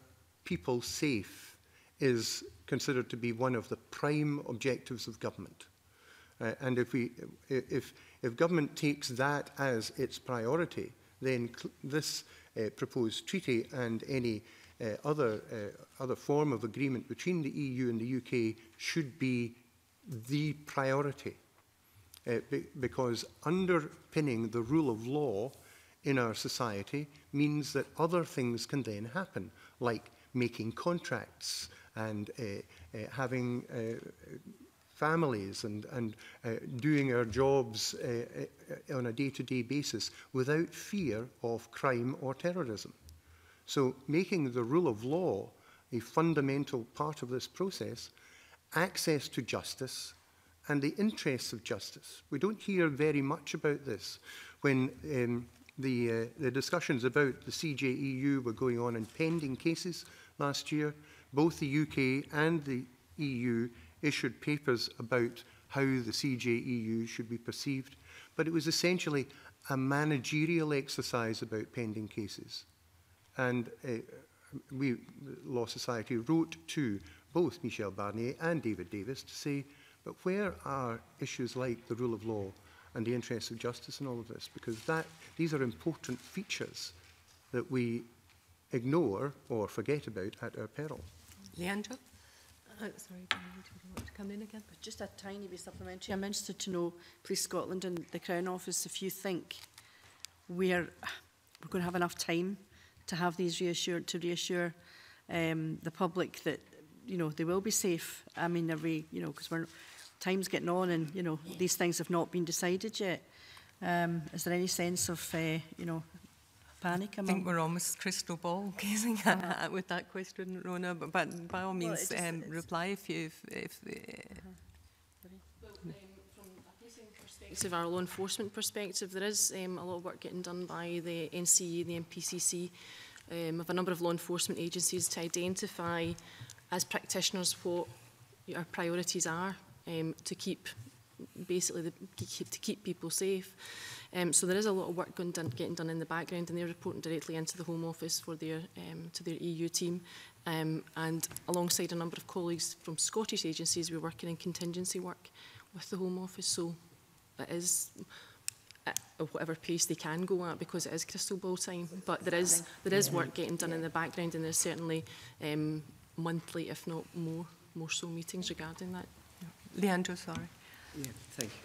people safe is considered to be one of the prime objectives of government. Uh, and if, we, if, if government takes that as its priority, then this uh, proposed treaty and any uh, other, uh, other form of agreement between the E U and the U K should be the priority. Uh, be because underpinning the rule of law in our society means that other things can then happen, like making contracts, and uh, uh, having uh, families, and, and uh, doing our jobs uh, uh, on a day-to-day basis without fear of crime or terrorism. So making the rule of law a fundamental part of this process, access to justice, and the interests of justice. We don't hear very much about this. When um, the, uh, the discussions about the C J E U were going on in pending cases last year, both the U K and the E U issued papers about how the C J E U should be perceived, but it was essentially a managerial exercise about pending cases. And uh, we, the Law Society, wrote to both Michel Barnier and David Davis to say, but where are issues like the rule of law and the interests of justice in all of this? Because that, these are important features that we ignore or forget about at our peril. Leandro? Oh, sorry, do you want to come in again? Just a tiny bit supplementary. I'm interested to know, Police Scotland and the Crown Office, if you think we're, we're going to have enough time to have these reassured, to reassure um, the public that, you know, they will be safe. I mean, are we, you know, because we're, time's getting on, and, you know, these things have not been decided yet. Um, is there any sense of, uh, you know, panic? I think we're almost crystal ball gazing at, uh-huh. at with that question, Rona. But, but by all means, well, just, um, reply if you. If, if, uh-huh. perspective, our law enforcement perspective, there is um, a lot of work getting done by the N C E, the M P C C, um, of a number of law enforcement agencies to identify as practitioners what our priorities are um, to keep basically the, to keep people safe. Um, so there is a lot of work going done, getting done in the background, and they're reporting directly into the Home Office for their um, to their E U team. Um, and alongside a number of colleagues from Scottish agencies, we're working in contingency work with the Home Office. So it is at whatever pace they can go at, because it is crystal ball time. But there is there is work getting done in the background, and there's certainly um, monthly, if not more, more so meetings regarding that. Yeah. Leandro, sorry. Yeah, thank you.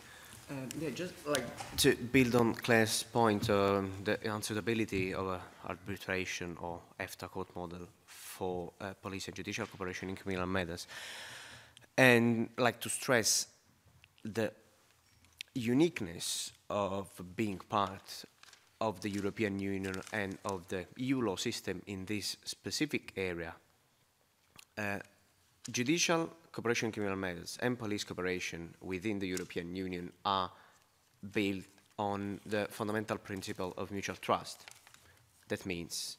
Uh, yeah, just like to build on Claire's point, um, the unsuitability of a arbitration or EFTA court model for uh, police and judicial cooperation in criminal matters, and like to stress the uniqueness of being part of the European Union and of the E U law system in this specific area. Uh, judicial cooperation in criminal matters and police cooperation within the European Union are built on the fundamental principle of mutual trust. That means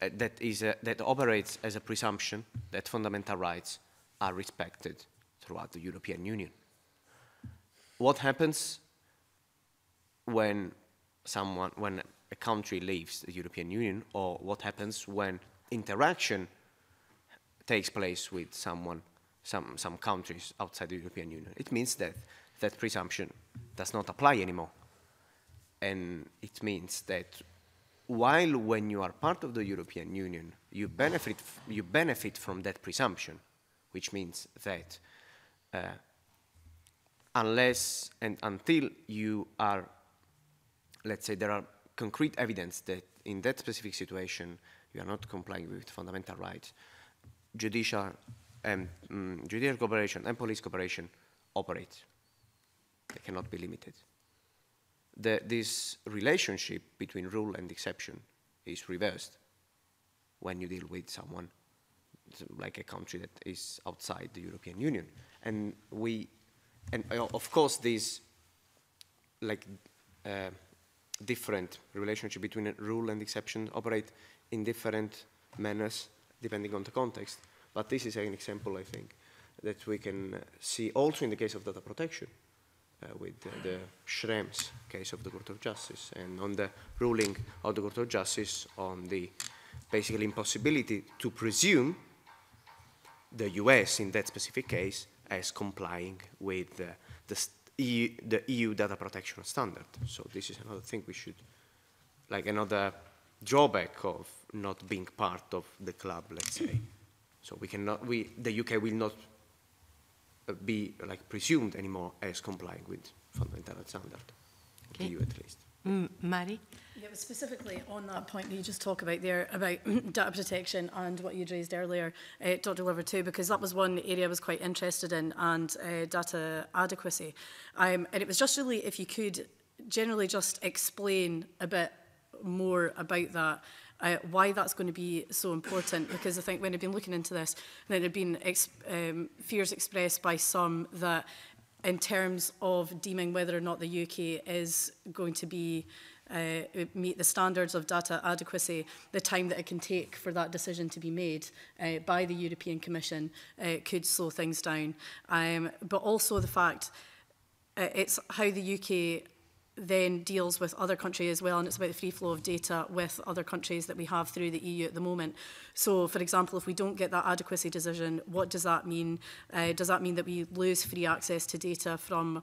uh, that, is a, that operates as a presumption that fundamental rights are respected throughout the European Union. What happens when someone, when a country leaves the European Union, or what happens when interaction takes place with someone Some, some countries outside the European Union? It means that that presumption does not apply anymore. And it means that while when you are part of the European Union, you benefit, you benefit from that presumption, which means that uh, unless and until you are, let's say there are concrete evidence that in that specific situation you are not complying with fundamental rights, judicial and um, judicial cooperation and police cooperation operate. They cannot be limited. The, this relationship between rule and exception is reversed when you deal with someone like a country that is outside the European Union. And we, and of course this like uh, different relationship between rule and exception operate in different manners depending on the context. But this is an example, I think, that we can see also in the case of data protection uh, with uh, the Schrems case of the Court of Justice, and on the ruling of the Court of Justice on the basically impossibility to presume the U S in that specific case as complying with uh, the, E U, the E U data protection standard. So this is another thing we should, like another drawback of not being part of the club, let's say. So we cannot, we, the U K will not uh, be like presumed anymore as complying with fundamental standard, okay. The E U at least. Mm, Marie? Yeah, but specifically on that point that you just talk about there, about data protection and what you'd raised earlier, uh, Doctor Glover too, because that was one area I was quite interested in, and uh, data adequacy. Um, and it was just really if you could generally just explain a bit more about that. Uh, why that's going to be so important, because I think when I've been looking into this, there have been ex um, fears expressed by some that in terms of deeming whether or not the U K is going to be uh, meet the standards of data adequacy, the time that it can take for that decision to be made uh, by the European Commission uh, could slow things down. Um, but also the fact uh, it's how the U K then deals with other countries as well, and it's about the free flow of data with other countries that we have through the E U at the moment. So, for example, if we don't get that adequacy decision, what does that mean? Uh, does that mean that we lose free access to data from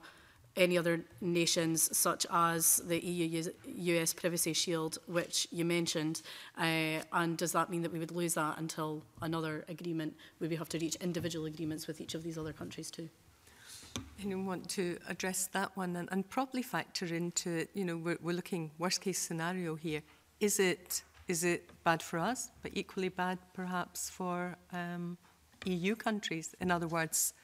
any other nations, such as the E U U S Privacy Shield, which you mentioned? Uh, and does that mean that we would lose that until another agreement, where we have to reach individual agreements with each of these other countries too? Anyone want to address that one, and, and probably factor into it, you know, we're, we're looking worst case scenario here. Is it, is it bad for us, but equally bad perhaps for um, E U countries? In other words,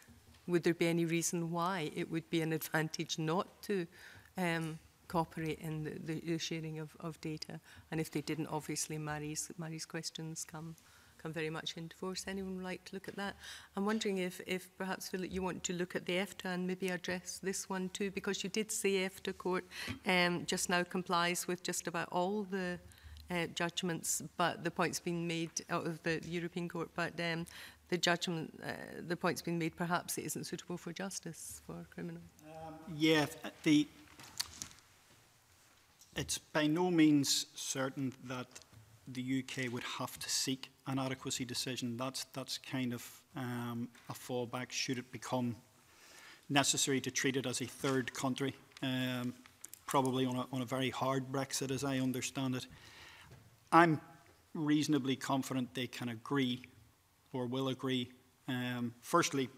would there be any reason why it would be an advantage not to um, cooperate in the, the, the sharing of, of data? And if they didn't, obviously Marie's, Marie's questions come come very much into force. Anyone would like to look at that? I'm wondering if, if perhaps, Philip, you want to look at the EFTA and maybe address this one too, because you did say EFTA court um, just now complies with just about all the uh, judgments, but the point's been made out of the European court, but um, the judgment, uh, the point's been made, perhaps it isn't suitable for justice for criminals. Um, yeah, the, it's by no means certain that the U K would have to seek an adequacy decision. That's, that's kind of um, a fallback should it become necessary to treat it as a third country, um, probably on a, on a very hard Brexit, as I understand it. I'm reasonably confident they can agree or will agree, um, firstly,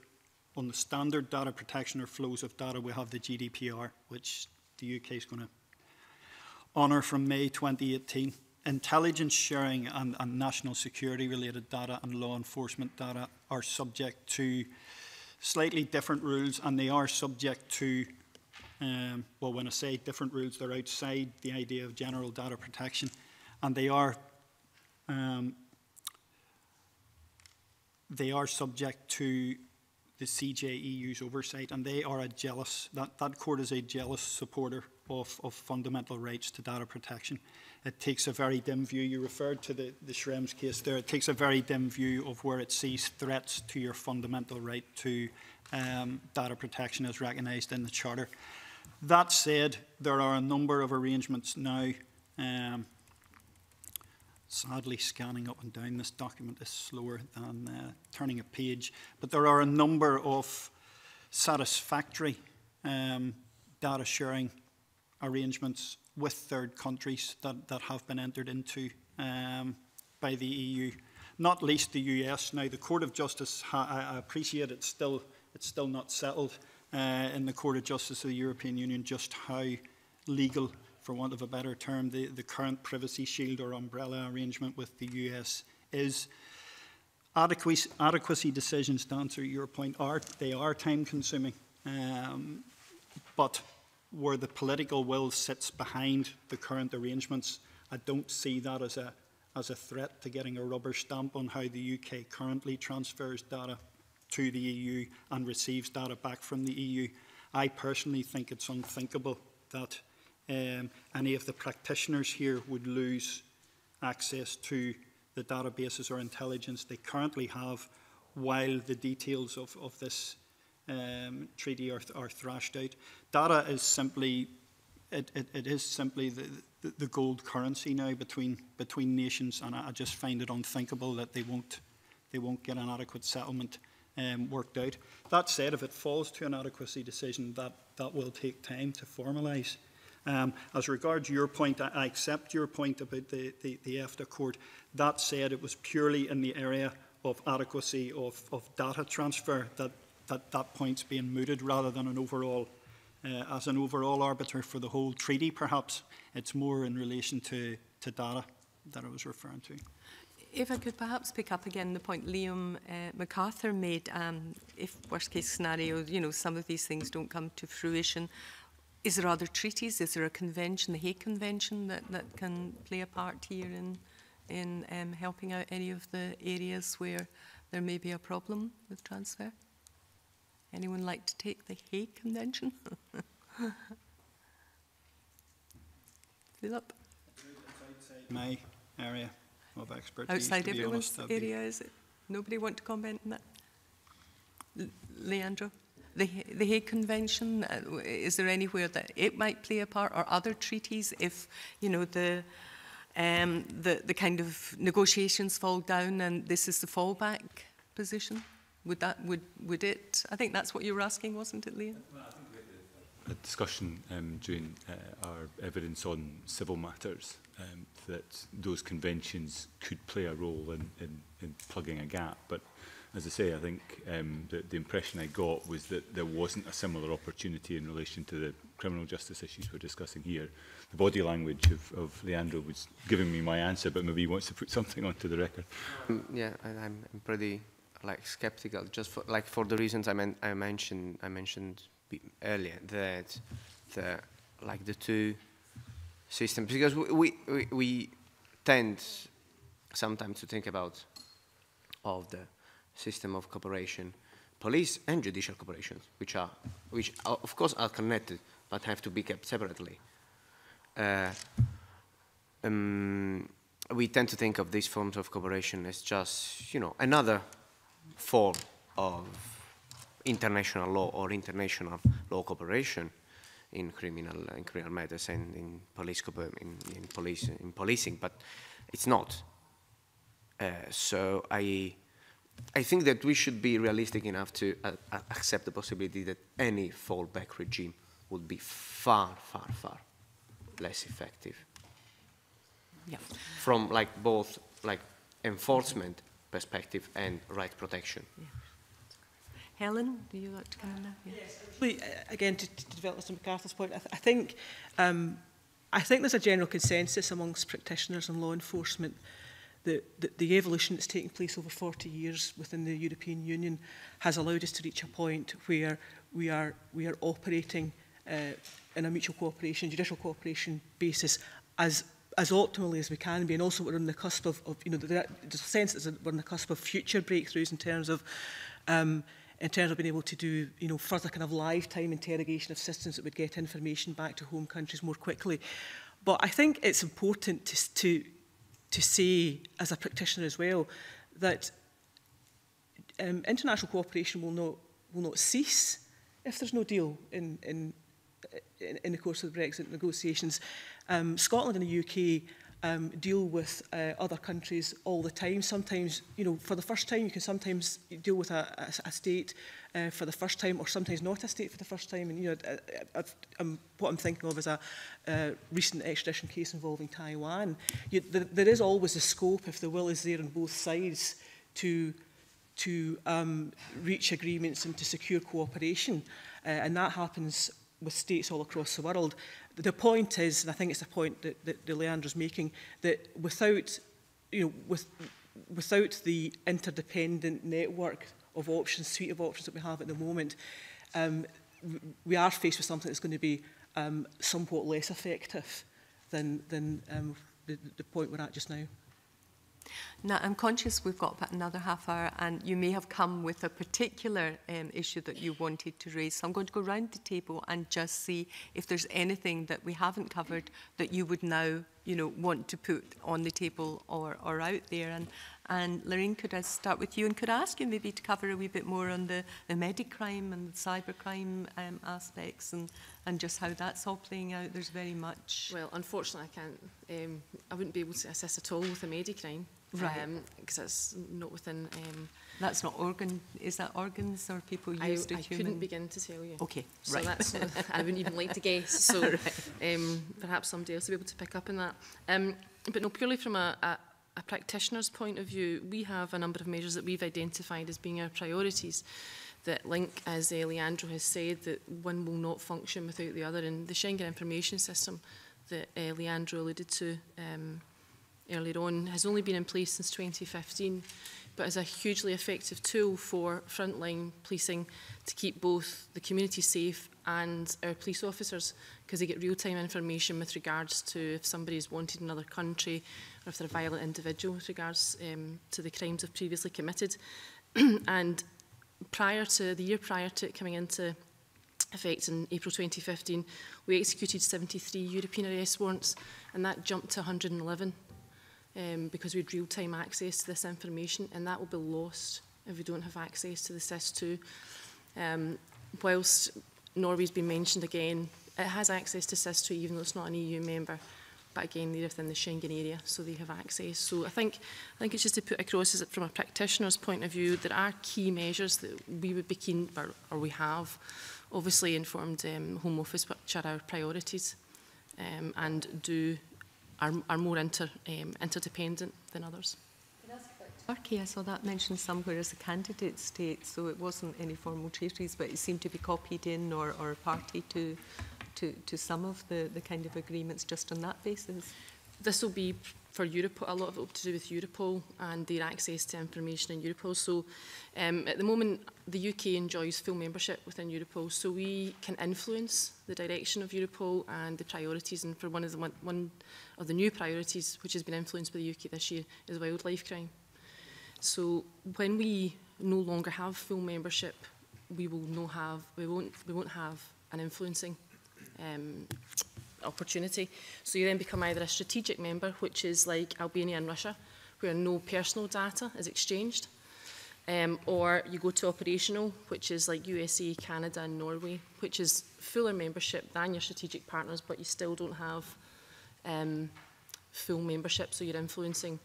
on the standard data protection or flows of data. We have the G D P R, which the U K is going to honour from May twenty eighteen. Intelligence sharing and, and national security-related data and law enforcement data are subject to slightly different rules, and they are subject to, um, well, when I say different rules, they're outside the idea of general data protection, and they are um, they are subject to the C J E U's oversight, and they are a jealous, that, that court is a jealous supporter of, of fundamental rights to data protection. It takes a very dim view. You referred to the, the Schrems case there. It takes a very dim view of where it sees threats to your fundamental right to um, data protection as recognised in the Charter. That said, there are a number of arrangements now. Um, Sadly, scanning up and down this document is slower than uh, turning a page. But there are a number of satisfactory um, data sharing arrangements with third countries that, that have been entered into um, by the E U, not least the U S. Now, the Court of Justice, ha I appreciate it's still, it's still not settled uh, in the Court of Justice of the European Union just how legal, for want of a better term, the, the current privacy shield or umbrella arrangement with the U S is. Adequacy, adequacy decisions, to answer your point, are, they are time-consuming, um, but where the political will sits behind the current arrangements, I don't see that as a, as a threat to getting a rubber stamp on how the U K currently transfers data to the E U and receives data back from the E U. I personally think it's unthinkable that Um, any of the practitioners here would lose access to the databases or intelligence they currently have while the details of, of this um, treaty are, are thrashed out. Data is simply, it, it, it is simply the, the, the gold currency now between, between nations, and I, I just find it unthinkable that they won't, they won't get an adequate settlement um, worked out. That said, if it falls to an adequacy decision, that, that will take time to formalise. Um, as regards your point, I, I accept your point about the, the, the EFTA court. That said, it was purely in the area of adequacy of, of data transfer that, that that point's being mooted, rather than an overall, uh, as an overall arbiter for the whole treaty, perhaps. It's more in relation to, to data that I was referring to. If I could perhaps pick up again the point Liam uh, MacArthur made, um, if worst case scenario, you know, some of these things don't come to fruition, is there other treaties? Is there a convention, the Hague Convention, that, that can play a part here in, in um, helping out any of the areas where there may be a problem with transfer? Anyone like to take the Hague Convention? Philip? It's outside my area of expertise. Outside everyone's honest, area, is it? Nobody want to comment on that? L Leandro? The, the Hague Convention, uh, is there anywhere that it might play a part, or other treaties, if, you know, the, um, the, the kind of negotiations fall down and this is the fallback position? Would that, would, would it, I think that's what you were asking, wasn't it, Liam? Well, I think we had a discussion um, during uh, our evidence on civil matters, um, that those conventions could play a role in, in, in plugging a gap, but as I say, I think um, the, the impression I got was that there wasn't a similar opportunity in relation to the criminal justice issues we're discussing here. The body language of, of Leandro was giving me my answer, but maybe he wants to put something onto the record. Yeah, I, I'm pretty like skeptical, just for, like for the reasons I, men I mentioned. I mentioned earlier that the like the two systems, because we we, we tend sometimes to think about of the system of cooperation, police and judicial cooperation, which are, which are, of course are connected, but have to be kept separately. Uh, um, we tend to think of these forms of cooperation as just, you know, another form of international law or international law cooperation in criminal in criminal matters and in police in, in police in policing, but it's not. Uh, so I I think that we should be realistic enough to uh, accept the possibility that any fallback regime would be far, far, far less effective. Yeah. From like both like enforcement perspective and right protection. Yeah. Helen, do you like to come in now? Yeah. Yes, actually, again, to, to develop Mister MacArthur's point, I, th I think um, I think there's a general consensus amongst practitioners and law enforcement that the, the evolution that's taken place over forty years within the European Union has allowed us to reach a point where we are we are operating uh, in a mutual cooperation, judicial cooperation basis as as optimally as we can be, and also we're on the cusp of, of you know, the, the sense that we're on the cusp of future breakthroughs in terms of. Um, in terms of being able to do, you know, further kind of lifetime interrogation of systems that would get information back to home countries more quickly. But I think it's important to, to, to say, as a practitioner as well, that um, international cooperation will not, will not cease if there's no deal in, in, in, in the course of the Brexit negotiations. Um, Scotland and the U K Um, deal with uh, other countries all the time. Sometimes, you know, for the first time, you can sometimes deal with a, a, a state uh, for the first time, or sometimes not a state for the first time. And, you know, I, I, I'm, what I'm thinking of is a uh, recent extradition case involving Taiwan. You, there, there is always a scope, if the will is there on both sides, to, to um, reach agreements and to secure cooperation. Uh, and that happens with states all across the world. The point is, and I think it's the point that, that, that Leandro's making, that without, you know, with, without the interdependent network of options, suite of options that we have at the moment, um, we are faced with something that's going to be um, somewhat less effective than, than um, the, the point we're at just now. Now, I'm conscious we've got about another half hour, and you may have come with a particular um, issue that you wanted to raise. So I'm going to go round the table and just see if there's anything that we haven't covered that you would now, you know, want to put on the table or, or out there. And, and Lorraine, could I start with you? And could I ask you maybe to cover a wee bit more on the, the MediCrime and the cybercrime um, aspects and, and just how that's all playing out? There's very much... Well, unfortunately, I can't... Um, I wouldn't be able to assist at all with the MediCrime. Right, because um, that's not within. Um, that's not organ. Is that organs or people used I, to I human? I couldn't begin to tell you. Okay, so right. That's not, I wouldn't even like to guess. So right. um, perhaps somebody else will be able to pick up on that. Um, but no, purely from a, a, a practitioner's point of view, we have a number of measures that we've identified as being our priorities. That link, as uh, Leandro has said, that one will not function without the other. And the Schengen information system that uh, Leandro alluded to. Um, earlier on, has only been in place since twenty fifteen, but is a hugely effective tool for frontline policing to keep both the community safe and our police officers, because they get real-time information with regards to if somebody is wanted in another country or if they're a violent individual with regards um, to the crimes they've previously committed. And prior to, the year prior to it coming into effect in April twenty fifteen, we executed seventy-three European arrest warrants, and that jumped to one hundred and eleven. Um, because we had real-time access to this information, and that will be lost if we don't have access to the S I S two. Um, whilst Norway's been mentioned again, it has access to S I S two even though it's not an E U member, but again they're within the Schengen area, so they have access. So I think, I think it's just to put across is that from a practitioner's point of view, there are key measures that we would be keen, or, or we have obviously informed um, Home Office which are our priorities um, and do Are, are more inter, um, interdependent than others. Can I ask about Turkey? I saw that mentioned somewhere as a candidate state, so it wasn't any formal treaties, but it seemed to be copied in or, or a party to, to, to some of the, the kind of agreements just on that basis. This will be for Europol, a lot of it will to do with Europol and their access to information in Europol. So um, at the moment, the U K enjoys full membership within Europol, so we can influence the direction of Europol and the priorities. And for one of the, one, one of the new priorities, which has been influenced by the U K this year, is wildlife crime. So when we no longer have full membership, we will no have we won't we won't have an influencing um, opportunity. So you then become either a strategic member, which is like Albania and Russia, where no personal data is exchanged, um, or you go to operational, which is like U S A, Canada and Norway, which is fuller membership than your strategic partners, but you still don't have um, full membership, so your influencing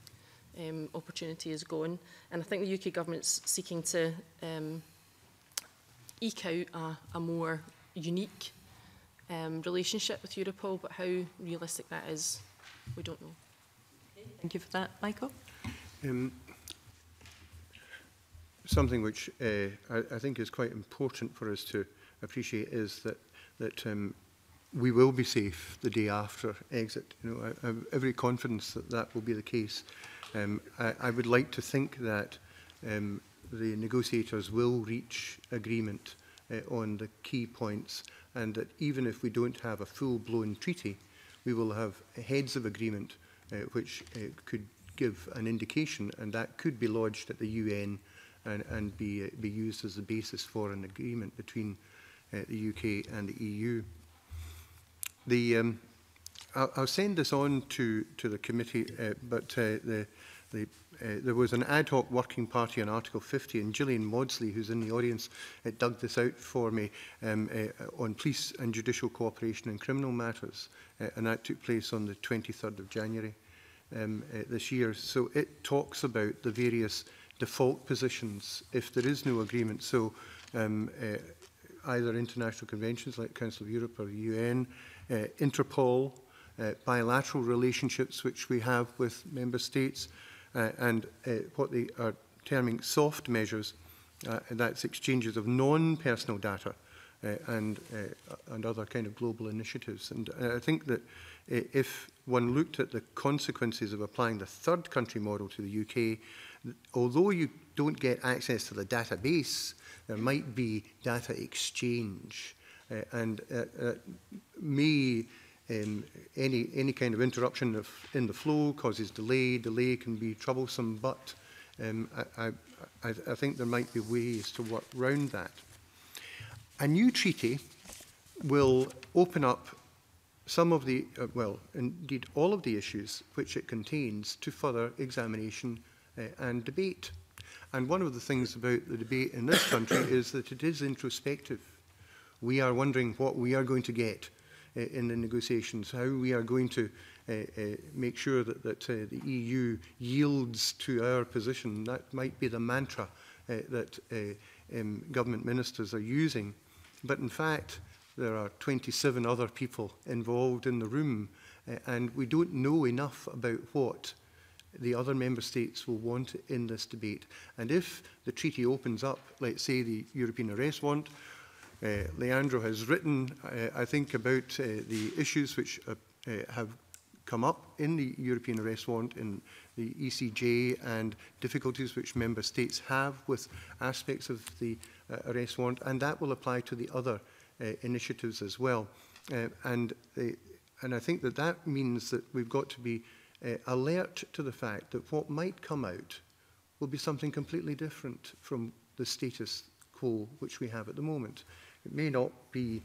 um, opportunity is gone. And I think the U K government's seeking to um, eke out a, a more unique um, relationship with Europol, but how realistic that is, we don't know. Thank you for that. Michael? Um, something which uh, I, I think is quite important for us to appreciate is that, that um, we will be safe the day after exit. You know, I, I have every confidence that that will be the case. Um, I, I would like to think that um, the negotiators will reach agreement uh, on the key points, and that even if we don't have a full-blown treaty, we will have heads of agreement Uh, which uh, could give an indication, and that could be lodged at the U N and, and be, uh, be used as the basis for an agreement between uh, the U K and the E U. The, um, I'll, I'll send this on to, to the committee, uh, but uh, the, the, uh, there was an ad hoc working party on Article fifty, and Gillian Maudsley, who's in the audience, uh, dug this out for me um, uh, on police and judicial cooperation in criminal matters, uh, and that took place on the twenty-third of January. Um, uh, this year. So it talks about the various default positions if there is no agreement. So um, uh, either international conventions like Council of Europe or U N, uh, Interpol, uh, bilateral relationships which we have with member states, uh, and uh, what they are terming soft measures, uh, and that's exchanges of non-personal data uh, and, uh, and other kind of global initiatives. And uh, I think that uh, if one looked at the consequences of applying the third country model to the U K, although you don't get access to the database, there might be data exchange. Uh, and uh, uh, may, um, any, any kind of interruption of, in the flow causes delay. Delay can be troublesome, but um, I, I, I think there might be ways to work around that. A new treaty will open up some of the, uh, well, indeed all of the issues which it contains to further examination uh, and debate. And one of the things about the debate in this country is that it is introspective. We are wondering what we are going to get uh, in the negotiations, how we are going to uh, uh, make sure that, that uh, the E U yields to our position. That might be the mantra uh, that uh, um, government ministers are using. But in fact, there are twenty-seven other people involved in the room, uh, and we don't know enough about what the other member states will want in this debate. And if the treaty opens up, let's say the European Arrest Warrant, uh, Leandro has written, uh, I think, about uh, the issues which uh, uh, have come up in the European Arrest Warrant in the E C J and difficulties which member states have with aspects of the uh, arrest warrant, and that will apply to the other Uh, initiatives as well, uh, and they, and I think that that means that we've got to be uh, alert to the fact that what might come out will be something completely different from the status quo which we have at the moment. It may not be,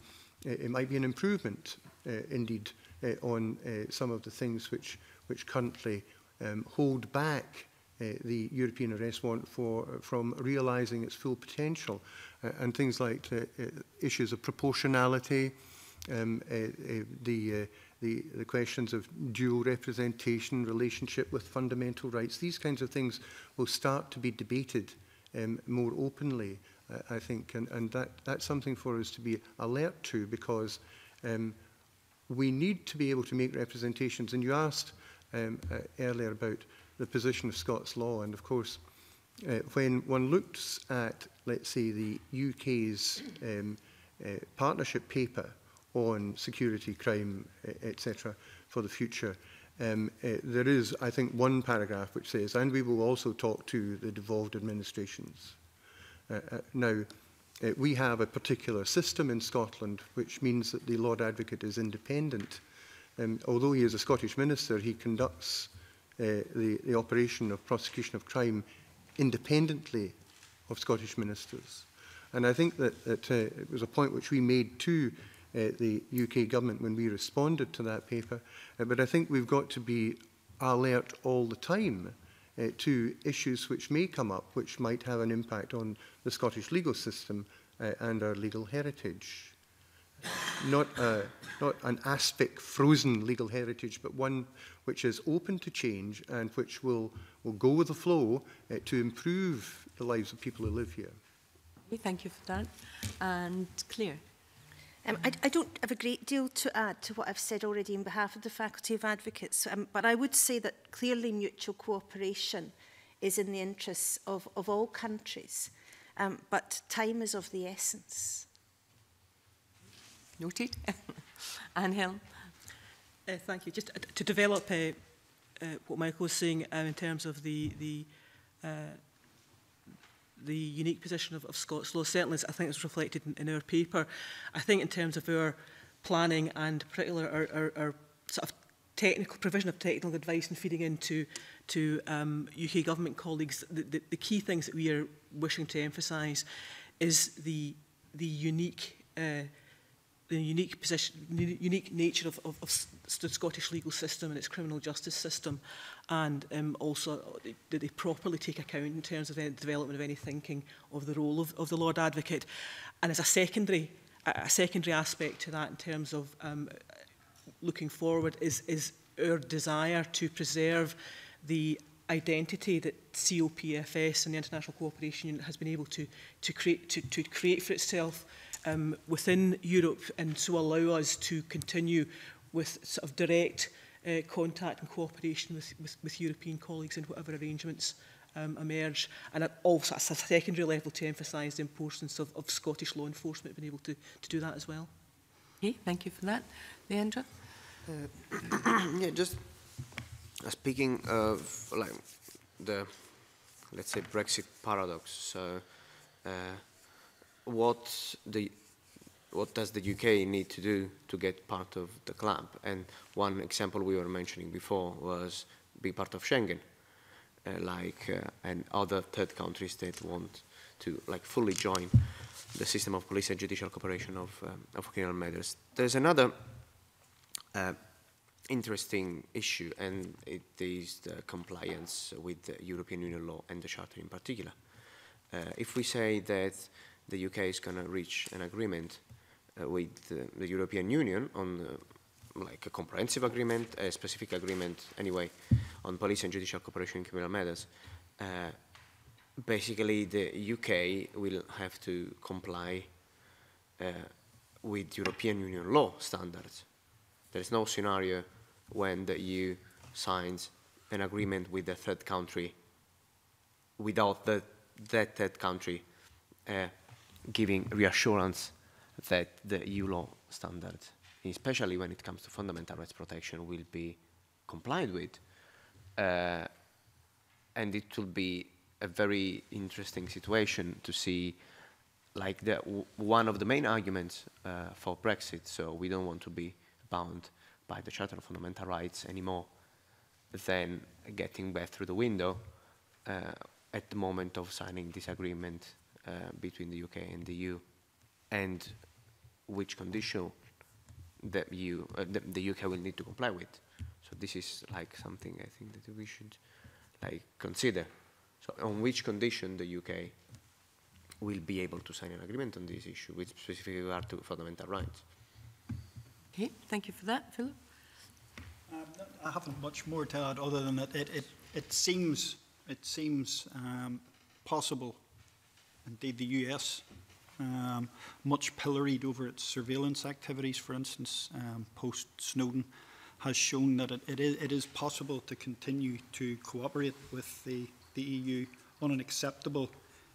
uh, it might be an improvement uh, indeed uh, on uh, some of the things which which currently um, hold back Uh, the European Arrest Warrant for, uh, from realising its full potential, uh, and things like uh, uh, issues of proportionality, um, uh, uh, the, uh, the, the questions of dual representation, relationship with fundamental rights. These kinds of things will start to be debated um, more openly, uh, I think, and, and that, that's something for us to be alert to, because um, we need to be able to make representations. And you asked um, uh, earlier about the position of Scots law, and of course, uh, when one looks at, let's say, the U K's um, uh, partnership paper on security, crime, et cetera, for the future, um, uh, there is, I think, one paragraph which says, "And we will also talk to the devolved administrations." Uh, uh, now, uh, we have a particular system in Scotland, which means that the Lord Advocate is independent. Um, although he is a Scottish minister, he conducts Uh, the, the operation of prosecution of crime independently of Scottish ministers. And I think that, that uh, it was a point which we made to uh, the U K government when we responded to that paper. Uh, but I think we've got to be alert all the time uh, to issues which may come up, which might have an impact on the Scottish legal system uh, and our legal heritage. Not, a, not an aspic, frozen legal heritage, but one which is open to change and which will, will go with the flow uh, to improve the lives of people who live here. Thank you for that. And Claire? Um, I, I don't have a great deal to add to what I've said already on behalf of the Faculty of Advocates, um, but I would say that clearly mutual cooperation is in the interests of, of all countries, um, but time is of the essence. Noted. Anne Hill. Uh, thank you. Just uh, to develop uh, uh, what Michael was saying uh, in terms of the... the uh, the unique position of, of Scots law, certainly I think it's reflected in, in our paper. I think in terms of our planning and particular our, our, our sort of technical provision of technical advice and feeding into to um, U K government colleagues, the, the, the key things that we are wishing to emphasise is the the unique uh, the unique position, unique nature of, of, of the Scottish legal system and its criminal justice system, and um, also that they properly take account in terms of the development of any thinking of the role of, of the Lord Advocate. And as a secondary, a secondary aspect to that in terms of um, looking forward is, is our desire to preserve the identity that C O P F S and the International Cooperation Unit has been able to, to, create, to, to create for itself Um, within Europe, and so allow us to continue with sort of direct uh, contact and cooperation with, with, with European colleagues in whatever arrangements um, emerge. And at also at a secondary level to emphasise the importance of, of Scottish law enforcement being able to, to do that as well. Okay, thank you for that. Leandro? Uh, yeah, just speaking of like the, let's say, Brexit paradox. So. Uh, What the what does the U K need to do to get part of the club? And one example we were mentioning before was be part of Schengen, uh, like uh, and other third countries that want to like fully join the system of police and judicial cooperation of um, of criminal matters. There's another uh, interesting issue, and it is the compliance with the European Union law and the Charter in particular. Uh, if we say that the U K is going to reach an agreement uh, with uh, the European Union on uh, like a comprehensive agreement, a specific agreement anyway, on police and judicial cooperation in criminal matters. Uh, basically, the U K will have to comply uh, with European Union law standards. There is no scenario when the E U signs an agreement with a third country without the, that third country uh, giving reassurance that the E U law standard, especially when it comes to fundamental rights protection, will be complied with. Uh, and it will be a very interesting situation to see, like the, w one of the main arguments uh, for Brexit, so we don't want to be bound by the Charter of Fundamental Rights anymore, than getting back through the window uh, at the moment of signing this agreement Uh, between the U K and the E U, and which condition the E U, uh, the, the U K will need to comply with. So this is like something I think that we should like consider. So on which condition the U K will be able to sign an agreement on this issue with specific regard to fundamental rights. Okay, thank you for that, Philip. Um, I haven't much more to add other than that it it, it seems it seems um, possible. Indeed, the U S, um, much pilloried over its surveillance activities, for instance, um, post-Snowden, has shown that it, it, is, it is possible to continue to cooperate with the, the E U on an acceptable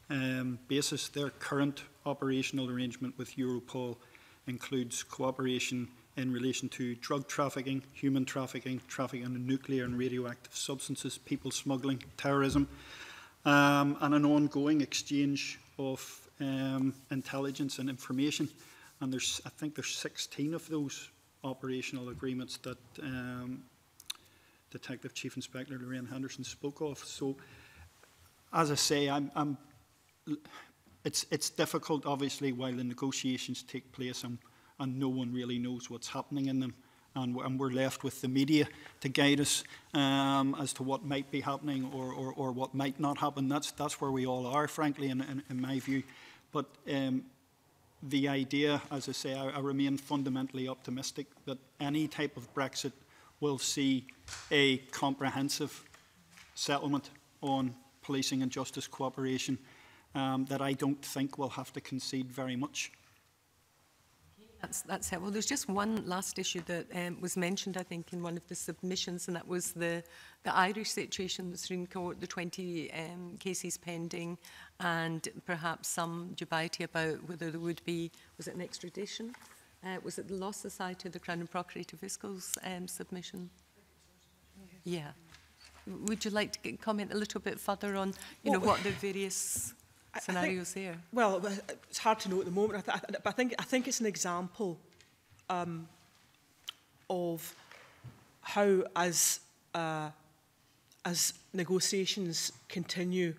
um, basis. Their current operational arrangement with Europol includes cooperation in relation to drug trafficking, human trafficking, trafficking in nuclear and radioactive substances, people smuggling, terrorism, um, and an ongoing exchange of um, intelligence and information, and there's I think there's sixteen of those operational agreements that um, Detective Chief Inspector Lorraine Henderson spoke of. So as I say, I'm, I'm, it's, it's difficult, obviously, while the negotiations take place and, and no one really knows what's happening in them. And, and we're left with the media to guide us um, as to what might be happening or, or, or what might not happen. That's, that's where we all are, frankly, in, in, in my view. But um, the idea, as I say, I, I remain fundamentally optimistic that any type of Brexit will see a comprehensive settlement on policing and justice cooperation um, that I don't think will have to concede very much. That's, that's helpful. There's just one last issue that um, was mentioned, I think, in one of the submissions, and that was the, the Irish situation, the Supreme Court, the twenty um, cases pending, and perhaps some debate about whether there would be, was it an extradition? Uh, was it the Law Society of the Crown and Procurator Fiscal's um, submission? Yeah. Would you like to comment a little bit further on, you well, know, what the various... scenarios think, here? Well, it's hard to know at the moment, I th but I think, I think it's an example um, of how, as, uh, as negotiations continue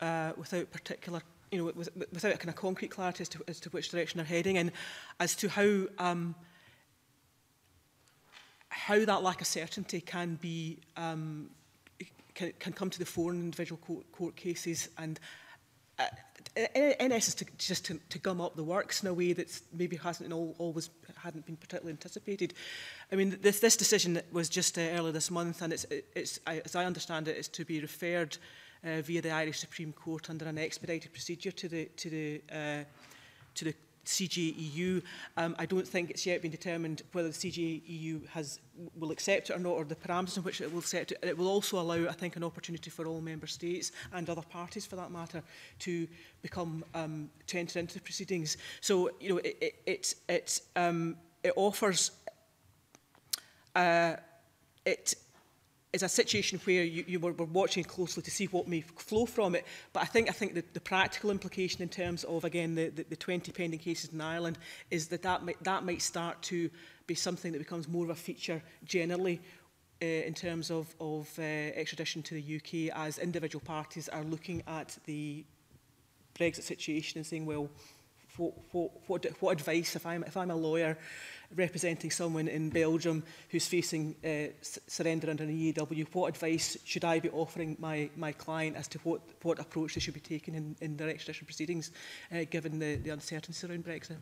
uh, without particular, you know, with, without a kind of concrete clarity as to, as to which direction they're heading, and as to how, um, how that lack of certainty can be, um, can, can come to the fore in individual court, court cases, and Uh, in, in essence, to, just to, to gum up the works in a way that maybe hasn't all, always hadn't been particularly anticipated. I mean, this this decision was just uh, earlier this month, and it's it's I, as I understand it, it's to be referred uh, via the Irish Supreme Court under an expedited procedure to the to the uh, to the C J E U. Um, I don't think it's yet been determined whether the C J E U has will accept it or not, or the parameters in which it will accept it. It will also allow, I think, an opportunity for all member states and other parties, for that matter, to become um, to enter into the proceedings. So, you know, it it it it, um, it offers uh, it. It's a situation where you, you were, were watching closely to see what may flow from it. But I think I think the, the practical implication in terms of, again, the, the, the twenty pending cases in Ireland is that that might, that might start to be something that becomes more of a feature generally uh, in terms of, of uh, extradition to the U K, as individual parties are looking at the Brexit situation and saying, well, What, what, what, what advice if I'm, if I'm a lawyer representing someone in Belgium who's facing uh, surrender under an E A W, what advice should I be offering my, my client as to what, what approach they should be taking in, in their extradition proceedings, uh, given the, the uncertainty around Brexit?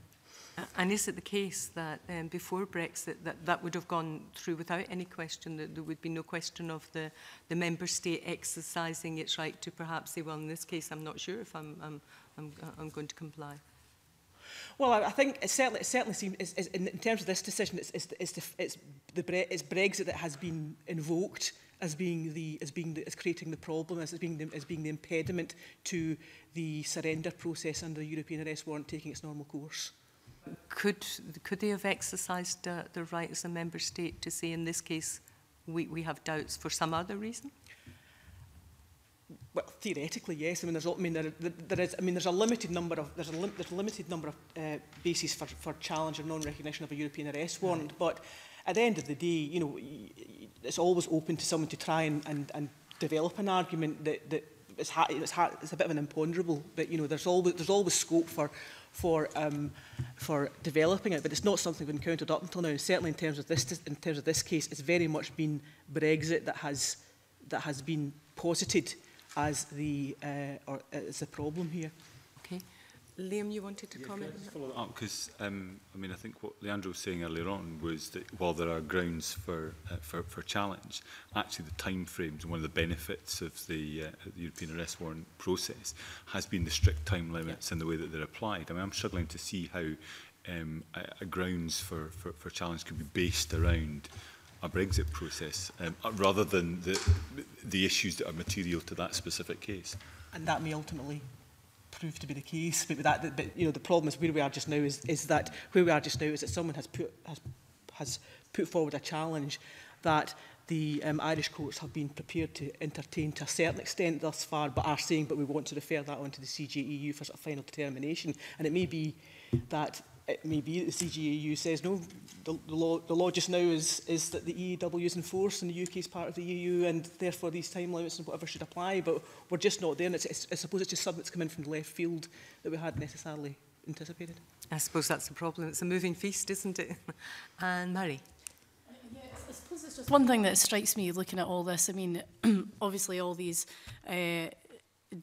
And is it the case that um, before Brexit that, that would have gone through without any question, that there would be no question of the, the member state exercising its right to perhaps say, well, in this case, I'm not sure if I'm, I'm, I'm, I'm going to comply? Well, I think it certainly, it certainly seems, it's, it's, in terms of this decision, it's, it's, it's, the, it's, the bre it's Brexit that has been invoked as being the as being the, as creating the problem, as being the, as being the impediment to the surrender process under the European Arrest Warrant taking its normal course. Could could they have exercised uh, their right as a member state to say, in this case, we we have doubts for some other reason? Well, theoretically, yes. I mean, there's, I mean, there, there is. I mean, there's a limited number of there's a, lim, there's a limited number of uh, bases for, for challenge or non-recognition of a European arrest warrant. Right. But at the end of the day, you know, it's always open to someone to try and, and, and develop an argument that that it's hard, it's, hard, it's a bit of an imponderable. But you know, there's always there's always scope for for um, for developing it. But it's not something we've encountered up until now. And certainly, in terms of this in terms of this case, it's very much been Brexit that has that has been posited as the uh, or as a problem here. Okay, Liam, you wanted to yeah, comment. Can I just follow that up, because um, I mean, I think what Leandro was saying earlier on was that while there are grounds for uh, for, for challenge, actually the timeframes, one of the benefits of the, uh, the European Arrest Warrant process has been the strict time limits and yeah. the way that they're applied. I mean, I'm struggling to see how um, a, a grounds for, for for challenge could be based around a Brexit process, um, rather than the, the issues that are material to that specific case. And that may ultimately prove to be the case. But, that, but you know, the problem is where we are just now is, is that where we are just now is that someone has put has, has put forward a challenge that the um, Irish courts have been prepared to entertain to a certain extent thus far, but are saying, but we want to refer that on to the C J E U for sort of final determination. And it may be that it may be that the C J E U says no. The, the, law, the law just now is, is that the E A W is in force and the U K is part of the E U, and therefore these time limits and whatever should apply, but we're just not there. And it's, it's, I suppose it's just something that's come in from the left field that we hadn't necessarily anticipated. I suppose that's the problem. It's a moving feast, isn't it? And Marie? Uh, yeah, I suppose it's just one thing that strikes me looking at all this. I mean, obviously all these uh,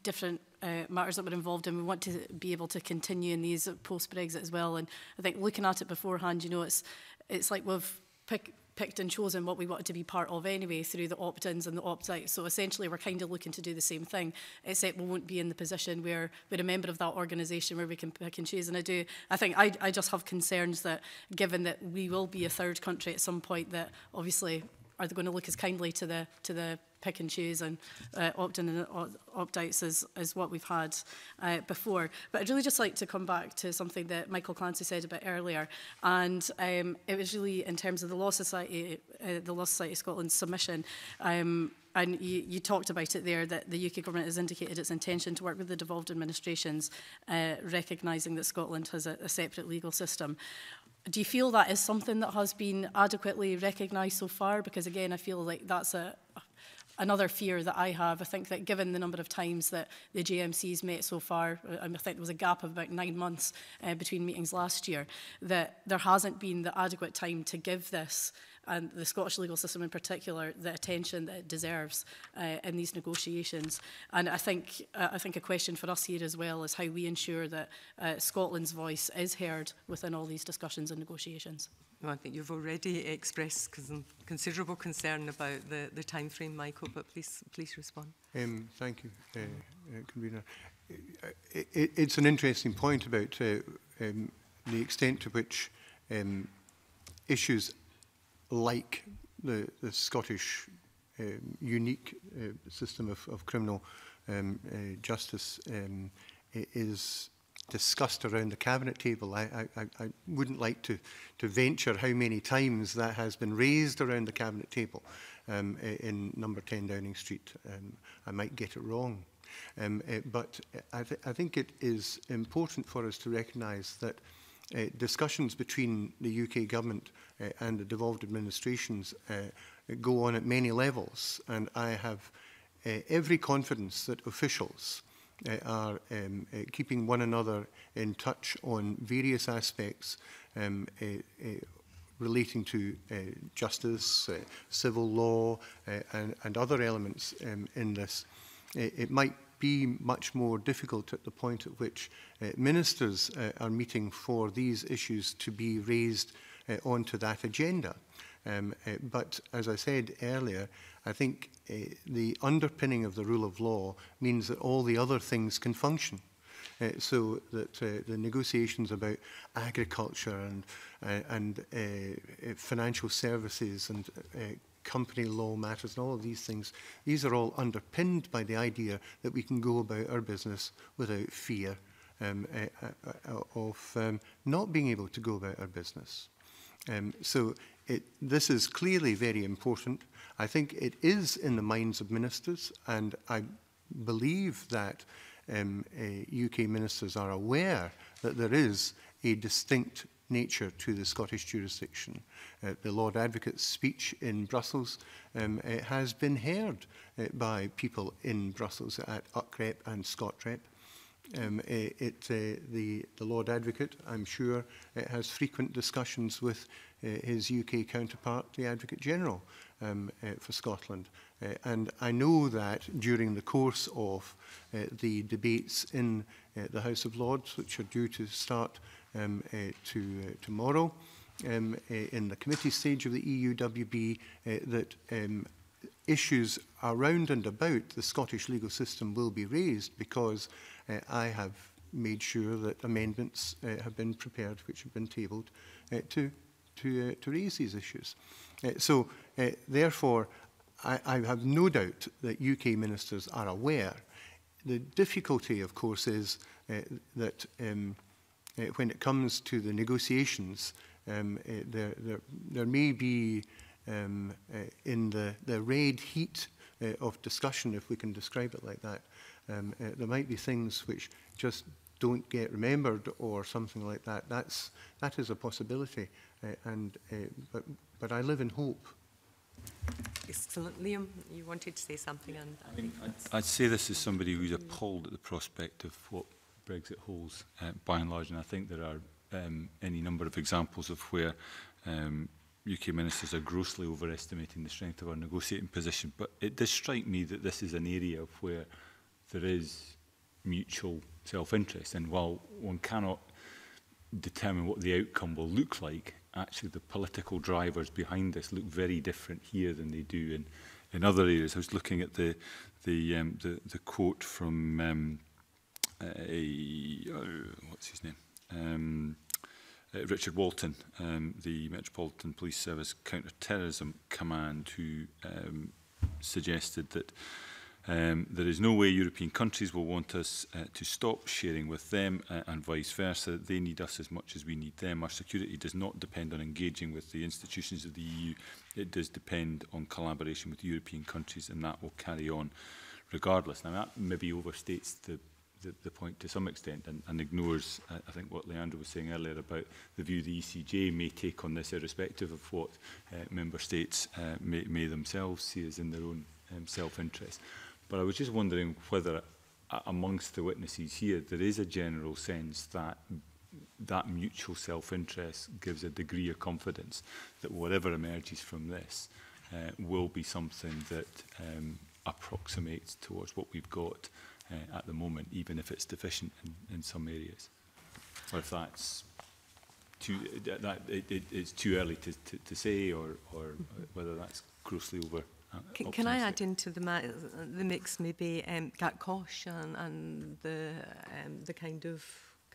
different Uh, matters that we're involved in, we want to be able to continue in these post-Brexit as well. And I think looking at it beforehand, you know, it's it's like we've pick, picked and chosen what we wanted to be part of anyway through the opt-ins and the opt-outs. So essentially, we're kind of looking to do the same thing, except we won't be in the position where we're a member of that organisation where we can pick and choose. And I do, I think, I, I just have concerns that given that we will be a third country at some point, that obviously are they going to look as kindly to the to the pick and choose and uh, opt-in and opt-outs is, is what we've had uh, before. But I'd really just like to come back to something that Michael Clancy said a bit earlier, and um, it was really in terms of the Law Society, uh, the Law Society of Scotland's submission, um, and you, you talked about it there, that the U K government has indicated its intention to work with the devolved administrations, uh, recognising that Scotland has a, a separate legal system. Do you feel that is something that has been adequately recognised so far? Because again, I feel like that's a another fear that I have. I think that given the number of times that the G M Cs met so far, and I think there was a gap of about nine months uh, between meetings last year, that there hasn't been the adequate time to give this, and the Scottish legal system in particular, the attention that it deserves uh, in these negotiations. And I think, uh, I think a question for us here as well is how we ensure that uh, Scotland's voice is heard within all these discussions and negotiations. Well, I think you've already expressed considerable concern about the, the time frame, Michael, but please, please respond. Um, thank you, uh, uh, Convener. It, it, it's an interesting point about uh, um, the extent to which um, issues like the, the Scottish um, unique uh, system of, of criminal um, uh, justice um, is discussed around the cabinet table. I, I, I wouldn't like to, to venture how many times that has been raised around the cabinet table um, in number ten Downing Street. Um, I might get it wrong. Um, uh, but I, th I think it is important for us to recognise that uh, discussions between the U K government uh, and the devolved administrations uh, go on at many levels. And I have uh, every confidence that officials Uh, are um, uh, keeping one another in touch on various aspects um, uh, uh, relating to uh, justice, uh, civil law, uh, and, and other elements um, in this. It, it might be much more difficult at the point at which uh, ministers uh, are meeting for these issues to be raised uh, onto that agenda. Um, uh, but as I said earlier, I think uh, the underpinning of the rule of law means that all the other things can function. Uh, so that uh, the negotiations about agriculture and, uh, and uh, financial services and uh, company law matters and all of these things, these are all underpinned by the idea that we can go about our business without fear um, uh, uh, of um, not being able to go about our business. Um, so it, this is clearly very important. I think it is in the minds of ministers, and I believe that um, uh, U K ministers are aware that there is a distinct nature to the Scottish jurisdiction. Uh, the Lord Advocate's speech in Brussels um, it has been heard uh, by people in Brussels at U C R E P and ScotREP. Um, it, uh, the, the Lord Advocate, I'm sure, it has frequent discussions with uh, his U K counterpart, the Advocate General um, uh, for Scotland. Uh, and I know that during the course of uh, the debates in uh, the House of Lords, which are due to start um, uh, to, uh, tomorrow, um, uh, in the committee stage of the E U W B, uh, that um, issues around and about the Scottish legal system will be raised, because Uh, I have made sure that amendments uh, have been prepared, which have been tabled, uh, to, to, uh, to raise these issues. Uh, so, uh, therefore, I, I have no doubt that U K ministers are aware. The difficulty, of course, is uh, that um, uh, when it comes to the negotiations, um, uh, there, there, there may be, um, uh, in the, the red heat uh, of discussion, if we can describe it like that, Um, uh, there might be things which just don't get remembered or something like that. That's, that is a possibility, uh, and, uh, but, but I live in hope. Excellent. Liam, you wanted to say something? Yeah. On that. I mean, I'd, I'd say this is somebody who's appalled at the prospect of what Brexit holds, uh, by and large, and I think there are um, any number of examples of where um, U K ministers are grossly overestimating the strength of our negotiating position. But it does strike me that this is an area where there is mutual self-interest, and while one cannot determine what the outcome will look like, actually the political drivers behind this look very different here than they do in, in other areas. I was looking at the the um, the, the quote from um, uh, uh, what's his name, um, uh, Richard Walton, um, the Metropolitan Police Service Counter-Terrorism Command, who um, suggested that Um, there is no way European countries will want us uh, to stop sharing with them, uh, and vice versa. They need us as much as we need them. Our security does not depend on engaging with the institutions of the E U. It does depend on collaboration with European countries, and that will carry on regardless. Now, that maybe overstates the, the, the point to some extent, and, and ignores, uh, I think, what Leandro was saying earlier about the view the E C J may take on this, irrespective of what uh, member states uh, may, may themselves see as in their own um, self-interest. But I was just wondering whether, uh, amongst the witnesses here, there is a general sense that that mutual self-interest gives a degree of confidence that whatever emerges from this uh, will be something that um, approximates towards what we've got uh, at the moment, even if it's deficient in, in some areas. Or if that's too, uh, that it, it, it's too early to, to, to say, or, or whether that's grossly over. Can, can I add into the, ma the mix maybe um, GATKOSH and, and the, um, the kind of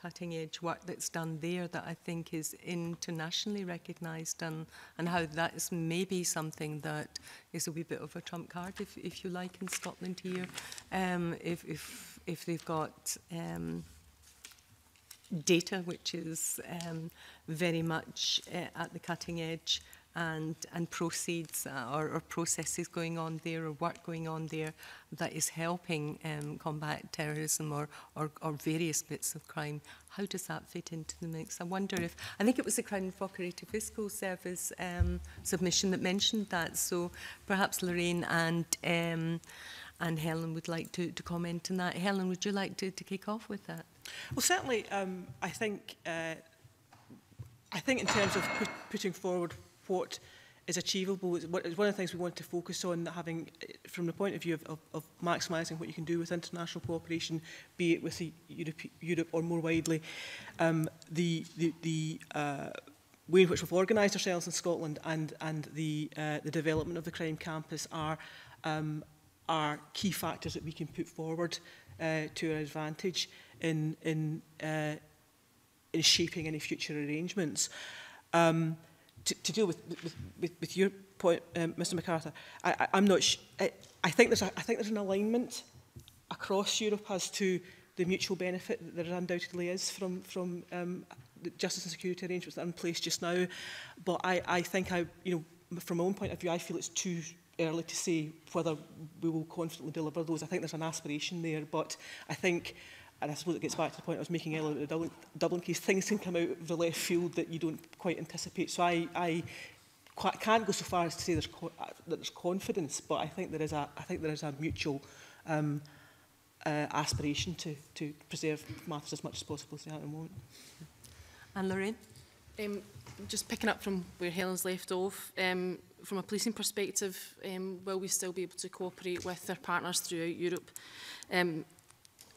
cutting-edge work that's done there that I think is internationally recognised, and, and how that is maybe something that is a wee bit of a trump card, if, if you like, in Scotland here, um, if, if, if they've got um, data which is um, very much uh, at the cutting edge, and, and proceeds uh, or, or processes going on there, or work going on there that is helping um, combat terrorism or, or, or various bits of crime. How does that fit into the mix? I wonder if, I think it was the Crown and Procurator Fiscal Service um, submission that mentioned that, so perhaps Lorraine and, um, and Helen would like to, to comment on that. Helen, would you like to, to kick off with that? Well, certainly, um, I think, uh, I think in terms of put, putting forward what is achievable, is one of the things we want to focus on, that having, from the point of view of, of, of maximising what you can do with international cooperation, be it with the Europe, Europe or more widely, um, the, the, the uh, way in which we've organised ourselves in Scotland and, and the, uh, the development of the crime campus are, um, are key factors that we can put forward uh, to our advantage in, in, uh, in shaping any future arrangements. Um, To, to deal with with, with with your point, um, Mister MacArthur, I, I, I'm not. Sh I, I think there's a, I think there's an alignment across Europe as to the mutual benefit that there undoubtedly is from from um, the justice and security arrangements that are in place just now. But I, I think I you know from my own point of view, I feel it's too early to say whether we will confidently deliver those. I think there's an aspiration there, but I think. And I suppose it gets back to the point I was making earlier, the Dublin, Dublin case, things can come out of the left field that you don't quite anticipate. So I, I quite can't go so far as to say there's co that there's confidence, but I think there is a, I think there is a mutual um, uh, aspiration to, to preserve matters as much as possible at the moment. And Lorraine? Um, just picking up from where Helen's left off, um, from a policing perspective, um, will we still be able to cooperate with our partners throughout Europe? Um,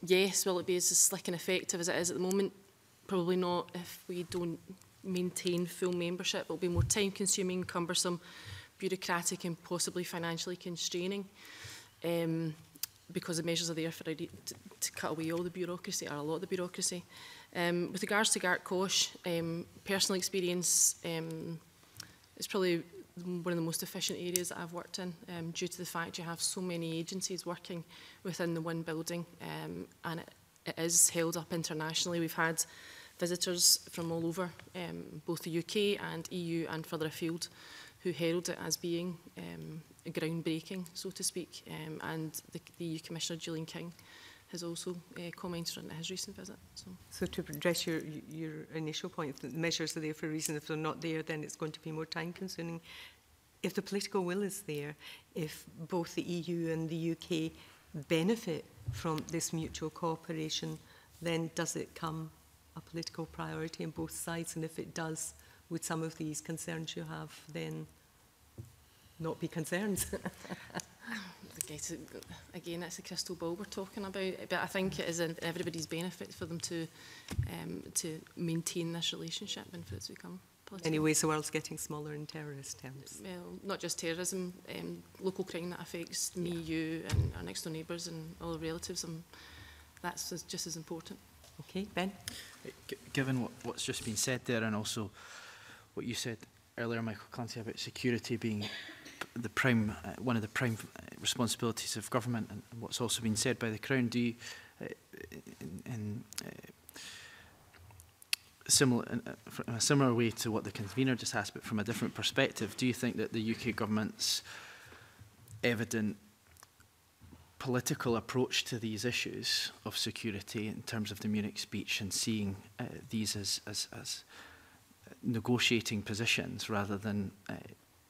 Yes, will it be as slick and effective as it is at the moment? Probably not if we don't maintain full membership. It will be more time-consuming, cumbersome, bureaucratic and possibly financially constraining, um, because the measures are there for, to, to cut away all the bureaucracy, or a lot of the bureaucracy. Um, with regards to GATKOSH, um, personal experience um, is probably one of the most efficient areas that I've worked in, um, due to the fact you have so many agencies working within the one building, um, and it, it is held up internationally. We've had visitors from all over, um, both the U K and E U and further afield, who hailed it as being um, groundbreaking, so to speak, um, and the, the E U Commissioner, Julian King, has also uh, commented on his recent visit. So, so to address your, your initial point, if the measures are there for a reason, if they're not there, then it's going to be more time-consuming. If the political will is there, if both the E U and the U K benefit from this mutual cooperation, then does it come a political priority on both sides? And if it does, would some of these concerns you have then not be concerns? Again, it's a crystal ball we're talking about, but I think it is in everybody's benefit for them to um, to maintain this relationship and for it to become political. Anyways, the world's getting smaller in terrorist terms. Well, not just terrorism, um, local crime that affects me, yeah. you, and our next door neighbours and all the relatives. Um, that's just as important. Okay, Ben. G given what, what's just been said there, and also what you said earlier, Michael Clancy, about security being the prime, uh, one of the prime responsibilities of government, and, and what's also been said by the Crown, do you, uh, in, in, uh, similar, in, uh, in a similar way to what the convener just asked, but from a different perspective, do you think that the U K government's evident political approach to these issues of security in terms of the Munich speech and seeing uh, these as, as, as negotiating positions rather than uh,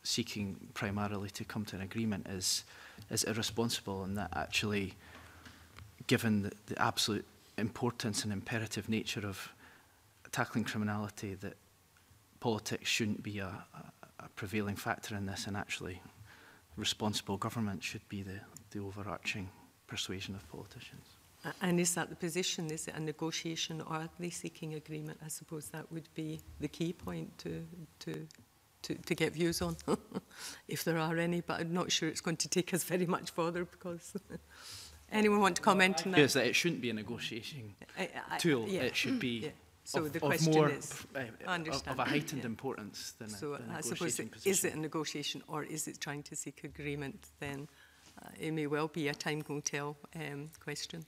seeking primarily to come to an agreement is is irresponsible, and that actually, given the, the absolute importance and imperative nature of tackling criminality, that politics shouldn't be a, a, a prevailing factor in this, and actually responsible government should be the, the overarching persuasion of politicians. Uh, and is that the position? Is it a negotiation, or are they seeking agreement? I suppose that would be the key point to to To, to get views on, if there are any, but I'm not sure it's going to take us very much further, because anyone want to comment well, on that? Yes, that it shouldn't be a negotiating I, I, tool. Yeah. It should be yeah. so of, the question of more is, uh, of, of a heightened yeah. importance than so a, than I suppose it, is it a negotiation, or is it trying to seek agreement? Then uh, it may well be a time will tell um, question.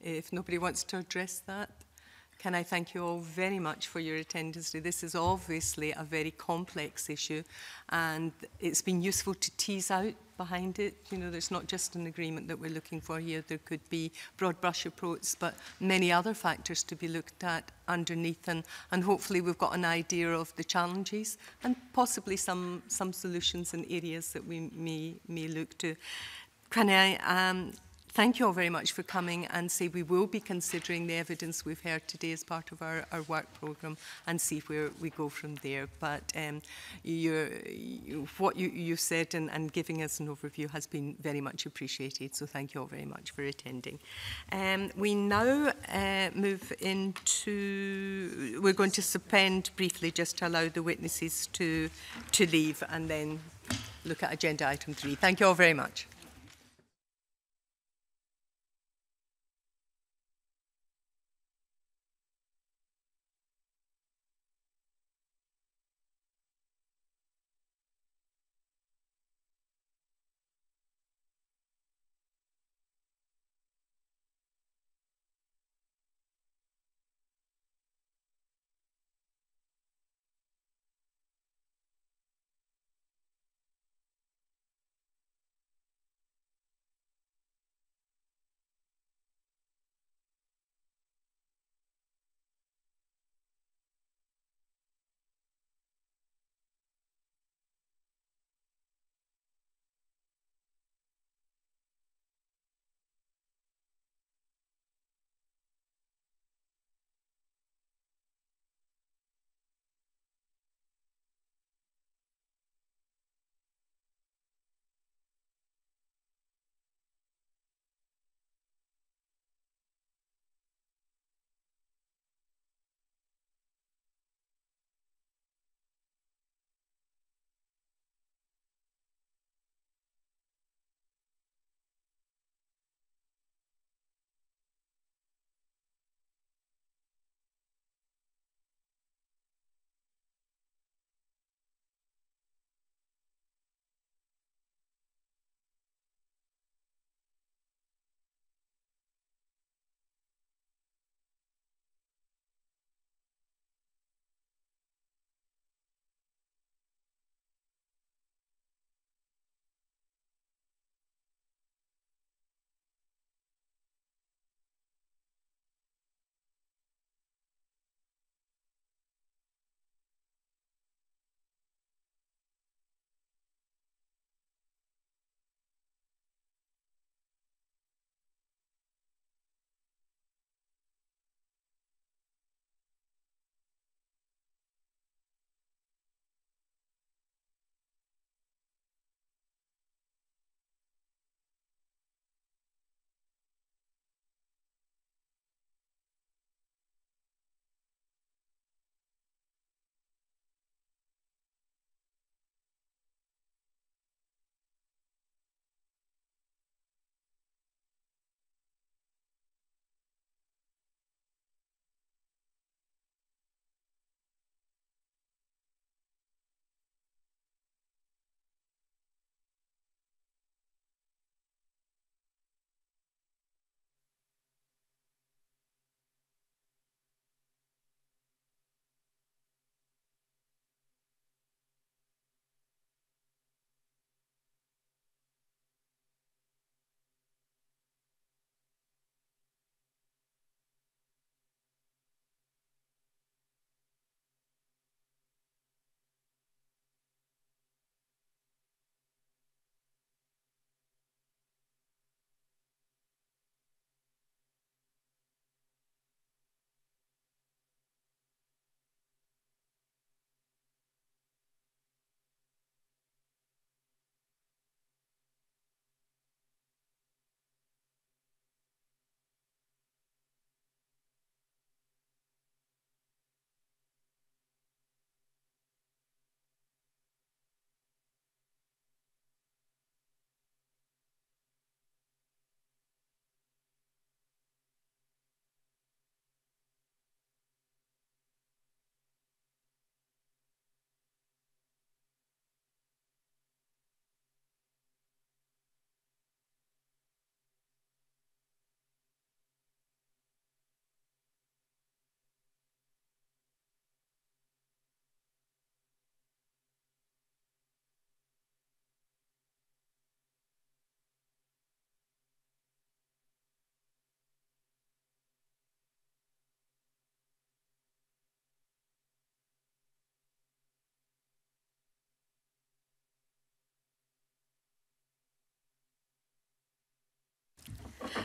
If nobody wants to address that. Can I thank you all very much for your attendance today. This is obviously a very complex issue, and it's been useful to tease out behind it. You know, there's not just an agreement that we're looking for here. There could be broad brush approach, but many other factors to be looked at underneath, and, and hopefully we've got an idea of the challenges and possibly some, some solutions in areas that we may, may look to. Can I... Um, Thank you all very much for coming, and say we will be considering the evidence we've heard today as part of our, our work programme and see where we go from there. But um, you're, you, what you, you said and, and giving us an overview has been very much appreciated, so thank you all very much for attending. Um, we now uh, move into... We're going to suspend briefly just to allow the witnesses to, to leave, and then look at agenda item three. Thank you all very much.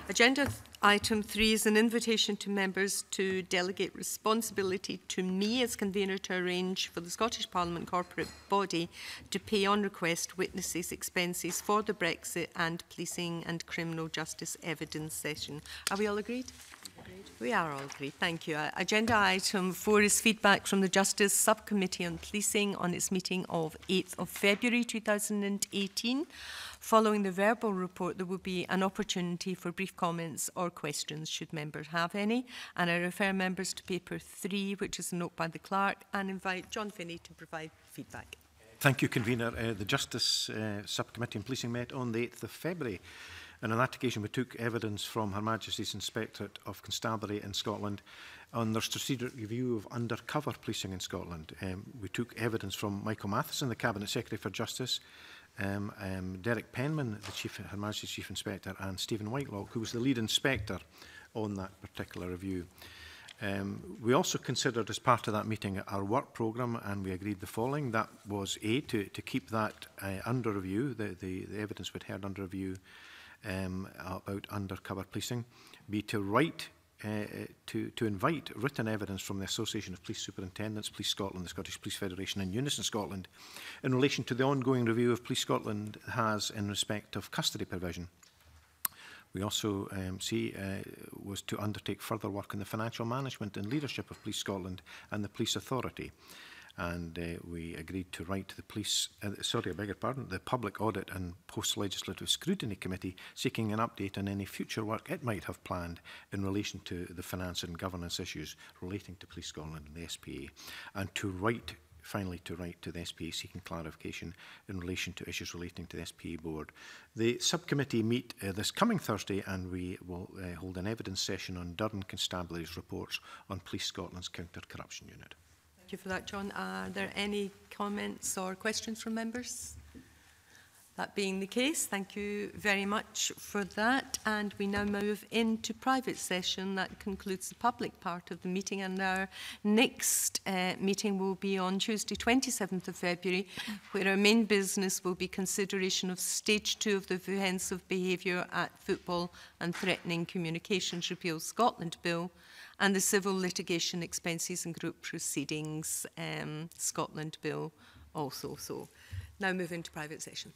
Agenda item three is an invitation to members to delegate responsibility to me as convener to arrange for the Scottish Parliament corporate body to pay on request witnesses' expenses for the Brexit and policing and criminal justice evidence session. Are we all agreed? Agreed. We are all agreed. Thank you. Uh, agenda item four is feedback from the Justice Subcommittee on Policing on its meeting of eighth of February two thousand eighteen. Following the verbal report, there will be an opportunity for brief comments or questions, should members have any. And I refer members to paper three, which is a note by the clerk, and invite John Finney to provide feedback. Thank you, convener. Uh, the Justice uh, Subcommittee on Policing met on the eighth of February. And on that occasion, we took evidence from Her Majesty's Inspectorate of Constabulary in Scotland on their strategic review of undercover policing in Scotland. Um, we took evidence from Michael Matheson, the Cabinet Secretary for Justice, Um, um, Derek Penman, the Chief, Her Majesty's Chief Inspector, and Stephen Whitelock, who was the lead inspector on that particular review. Um, we also considered, as part of that meeting, our work programme, and we agreed the following. That was A, to, to keep that uh, under review, the, the, the evidence we'd heard under review um, about undercover policing. B, to write, uh, to, to invite written evidence from the Association of Police Superintendents, Police Scotland, the Scottish Police Federation and Unison Scotland in relation to the ongoing review of Police Scotland has in respect of custody provision. We also um, see uh, was to undertake further work in the financial management and leadership of Police Scotland and the Police Authority. And uh, we agreed to write to the police, uh, sorry, I beg your pardon, the Public Audit and Post-Legislative Scrutiny Committee, seeking an update on any future work it might have planned in relation to the finance and governance issues relating to Police Scotland and the S P A, and to write, finally, to write to the S P A seeking clarification in relation to issues relating to the S P A board. The subcommittee meet uh, this coming Thursday, and we will uh, hold an evidence session on Durham Constabulary's reports on Police Scotland's Counter-Corruption Unit. Thank you for that, John. Are there any comments or questions from members? That being the case, thank you very much for that. And we now move into private session. That concludes the public part of the meeting. And our next uh, meeting will be on Tuesday, twenty-seventh of February, where our main business will be consideration of stage two of the Offensive Behaviour at Football and Threatening Communications Repeal Scotland Bill, and the Civil Litigation Expenses and Group Proceedings um, Scotland Bill also. So now move into private session.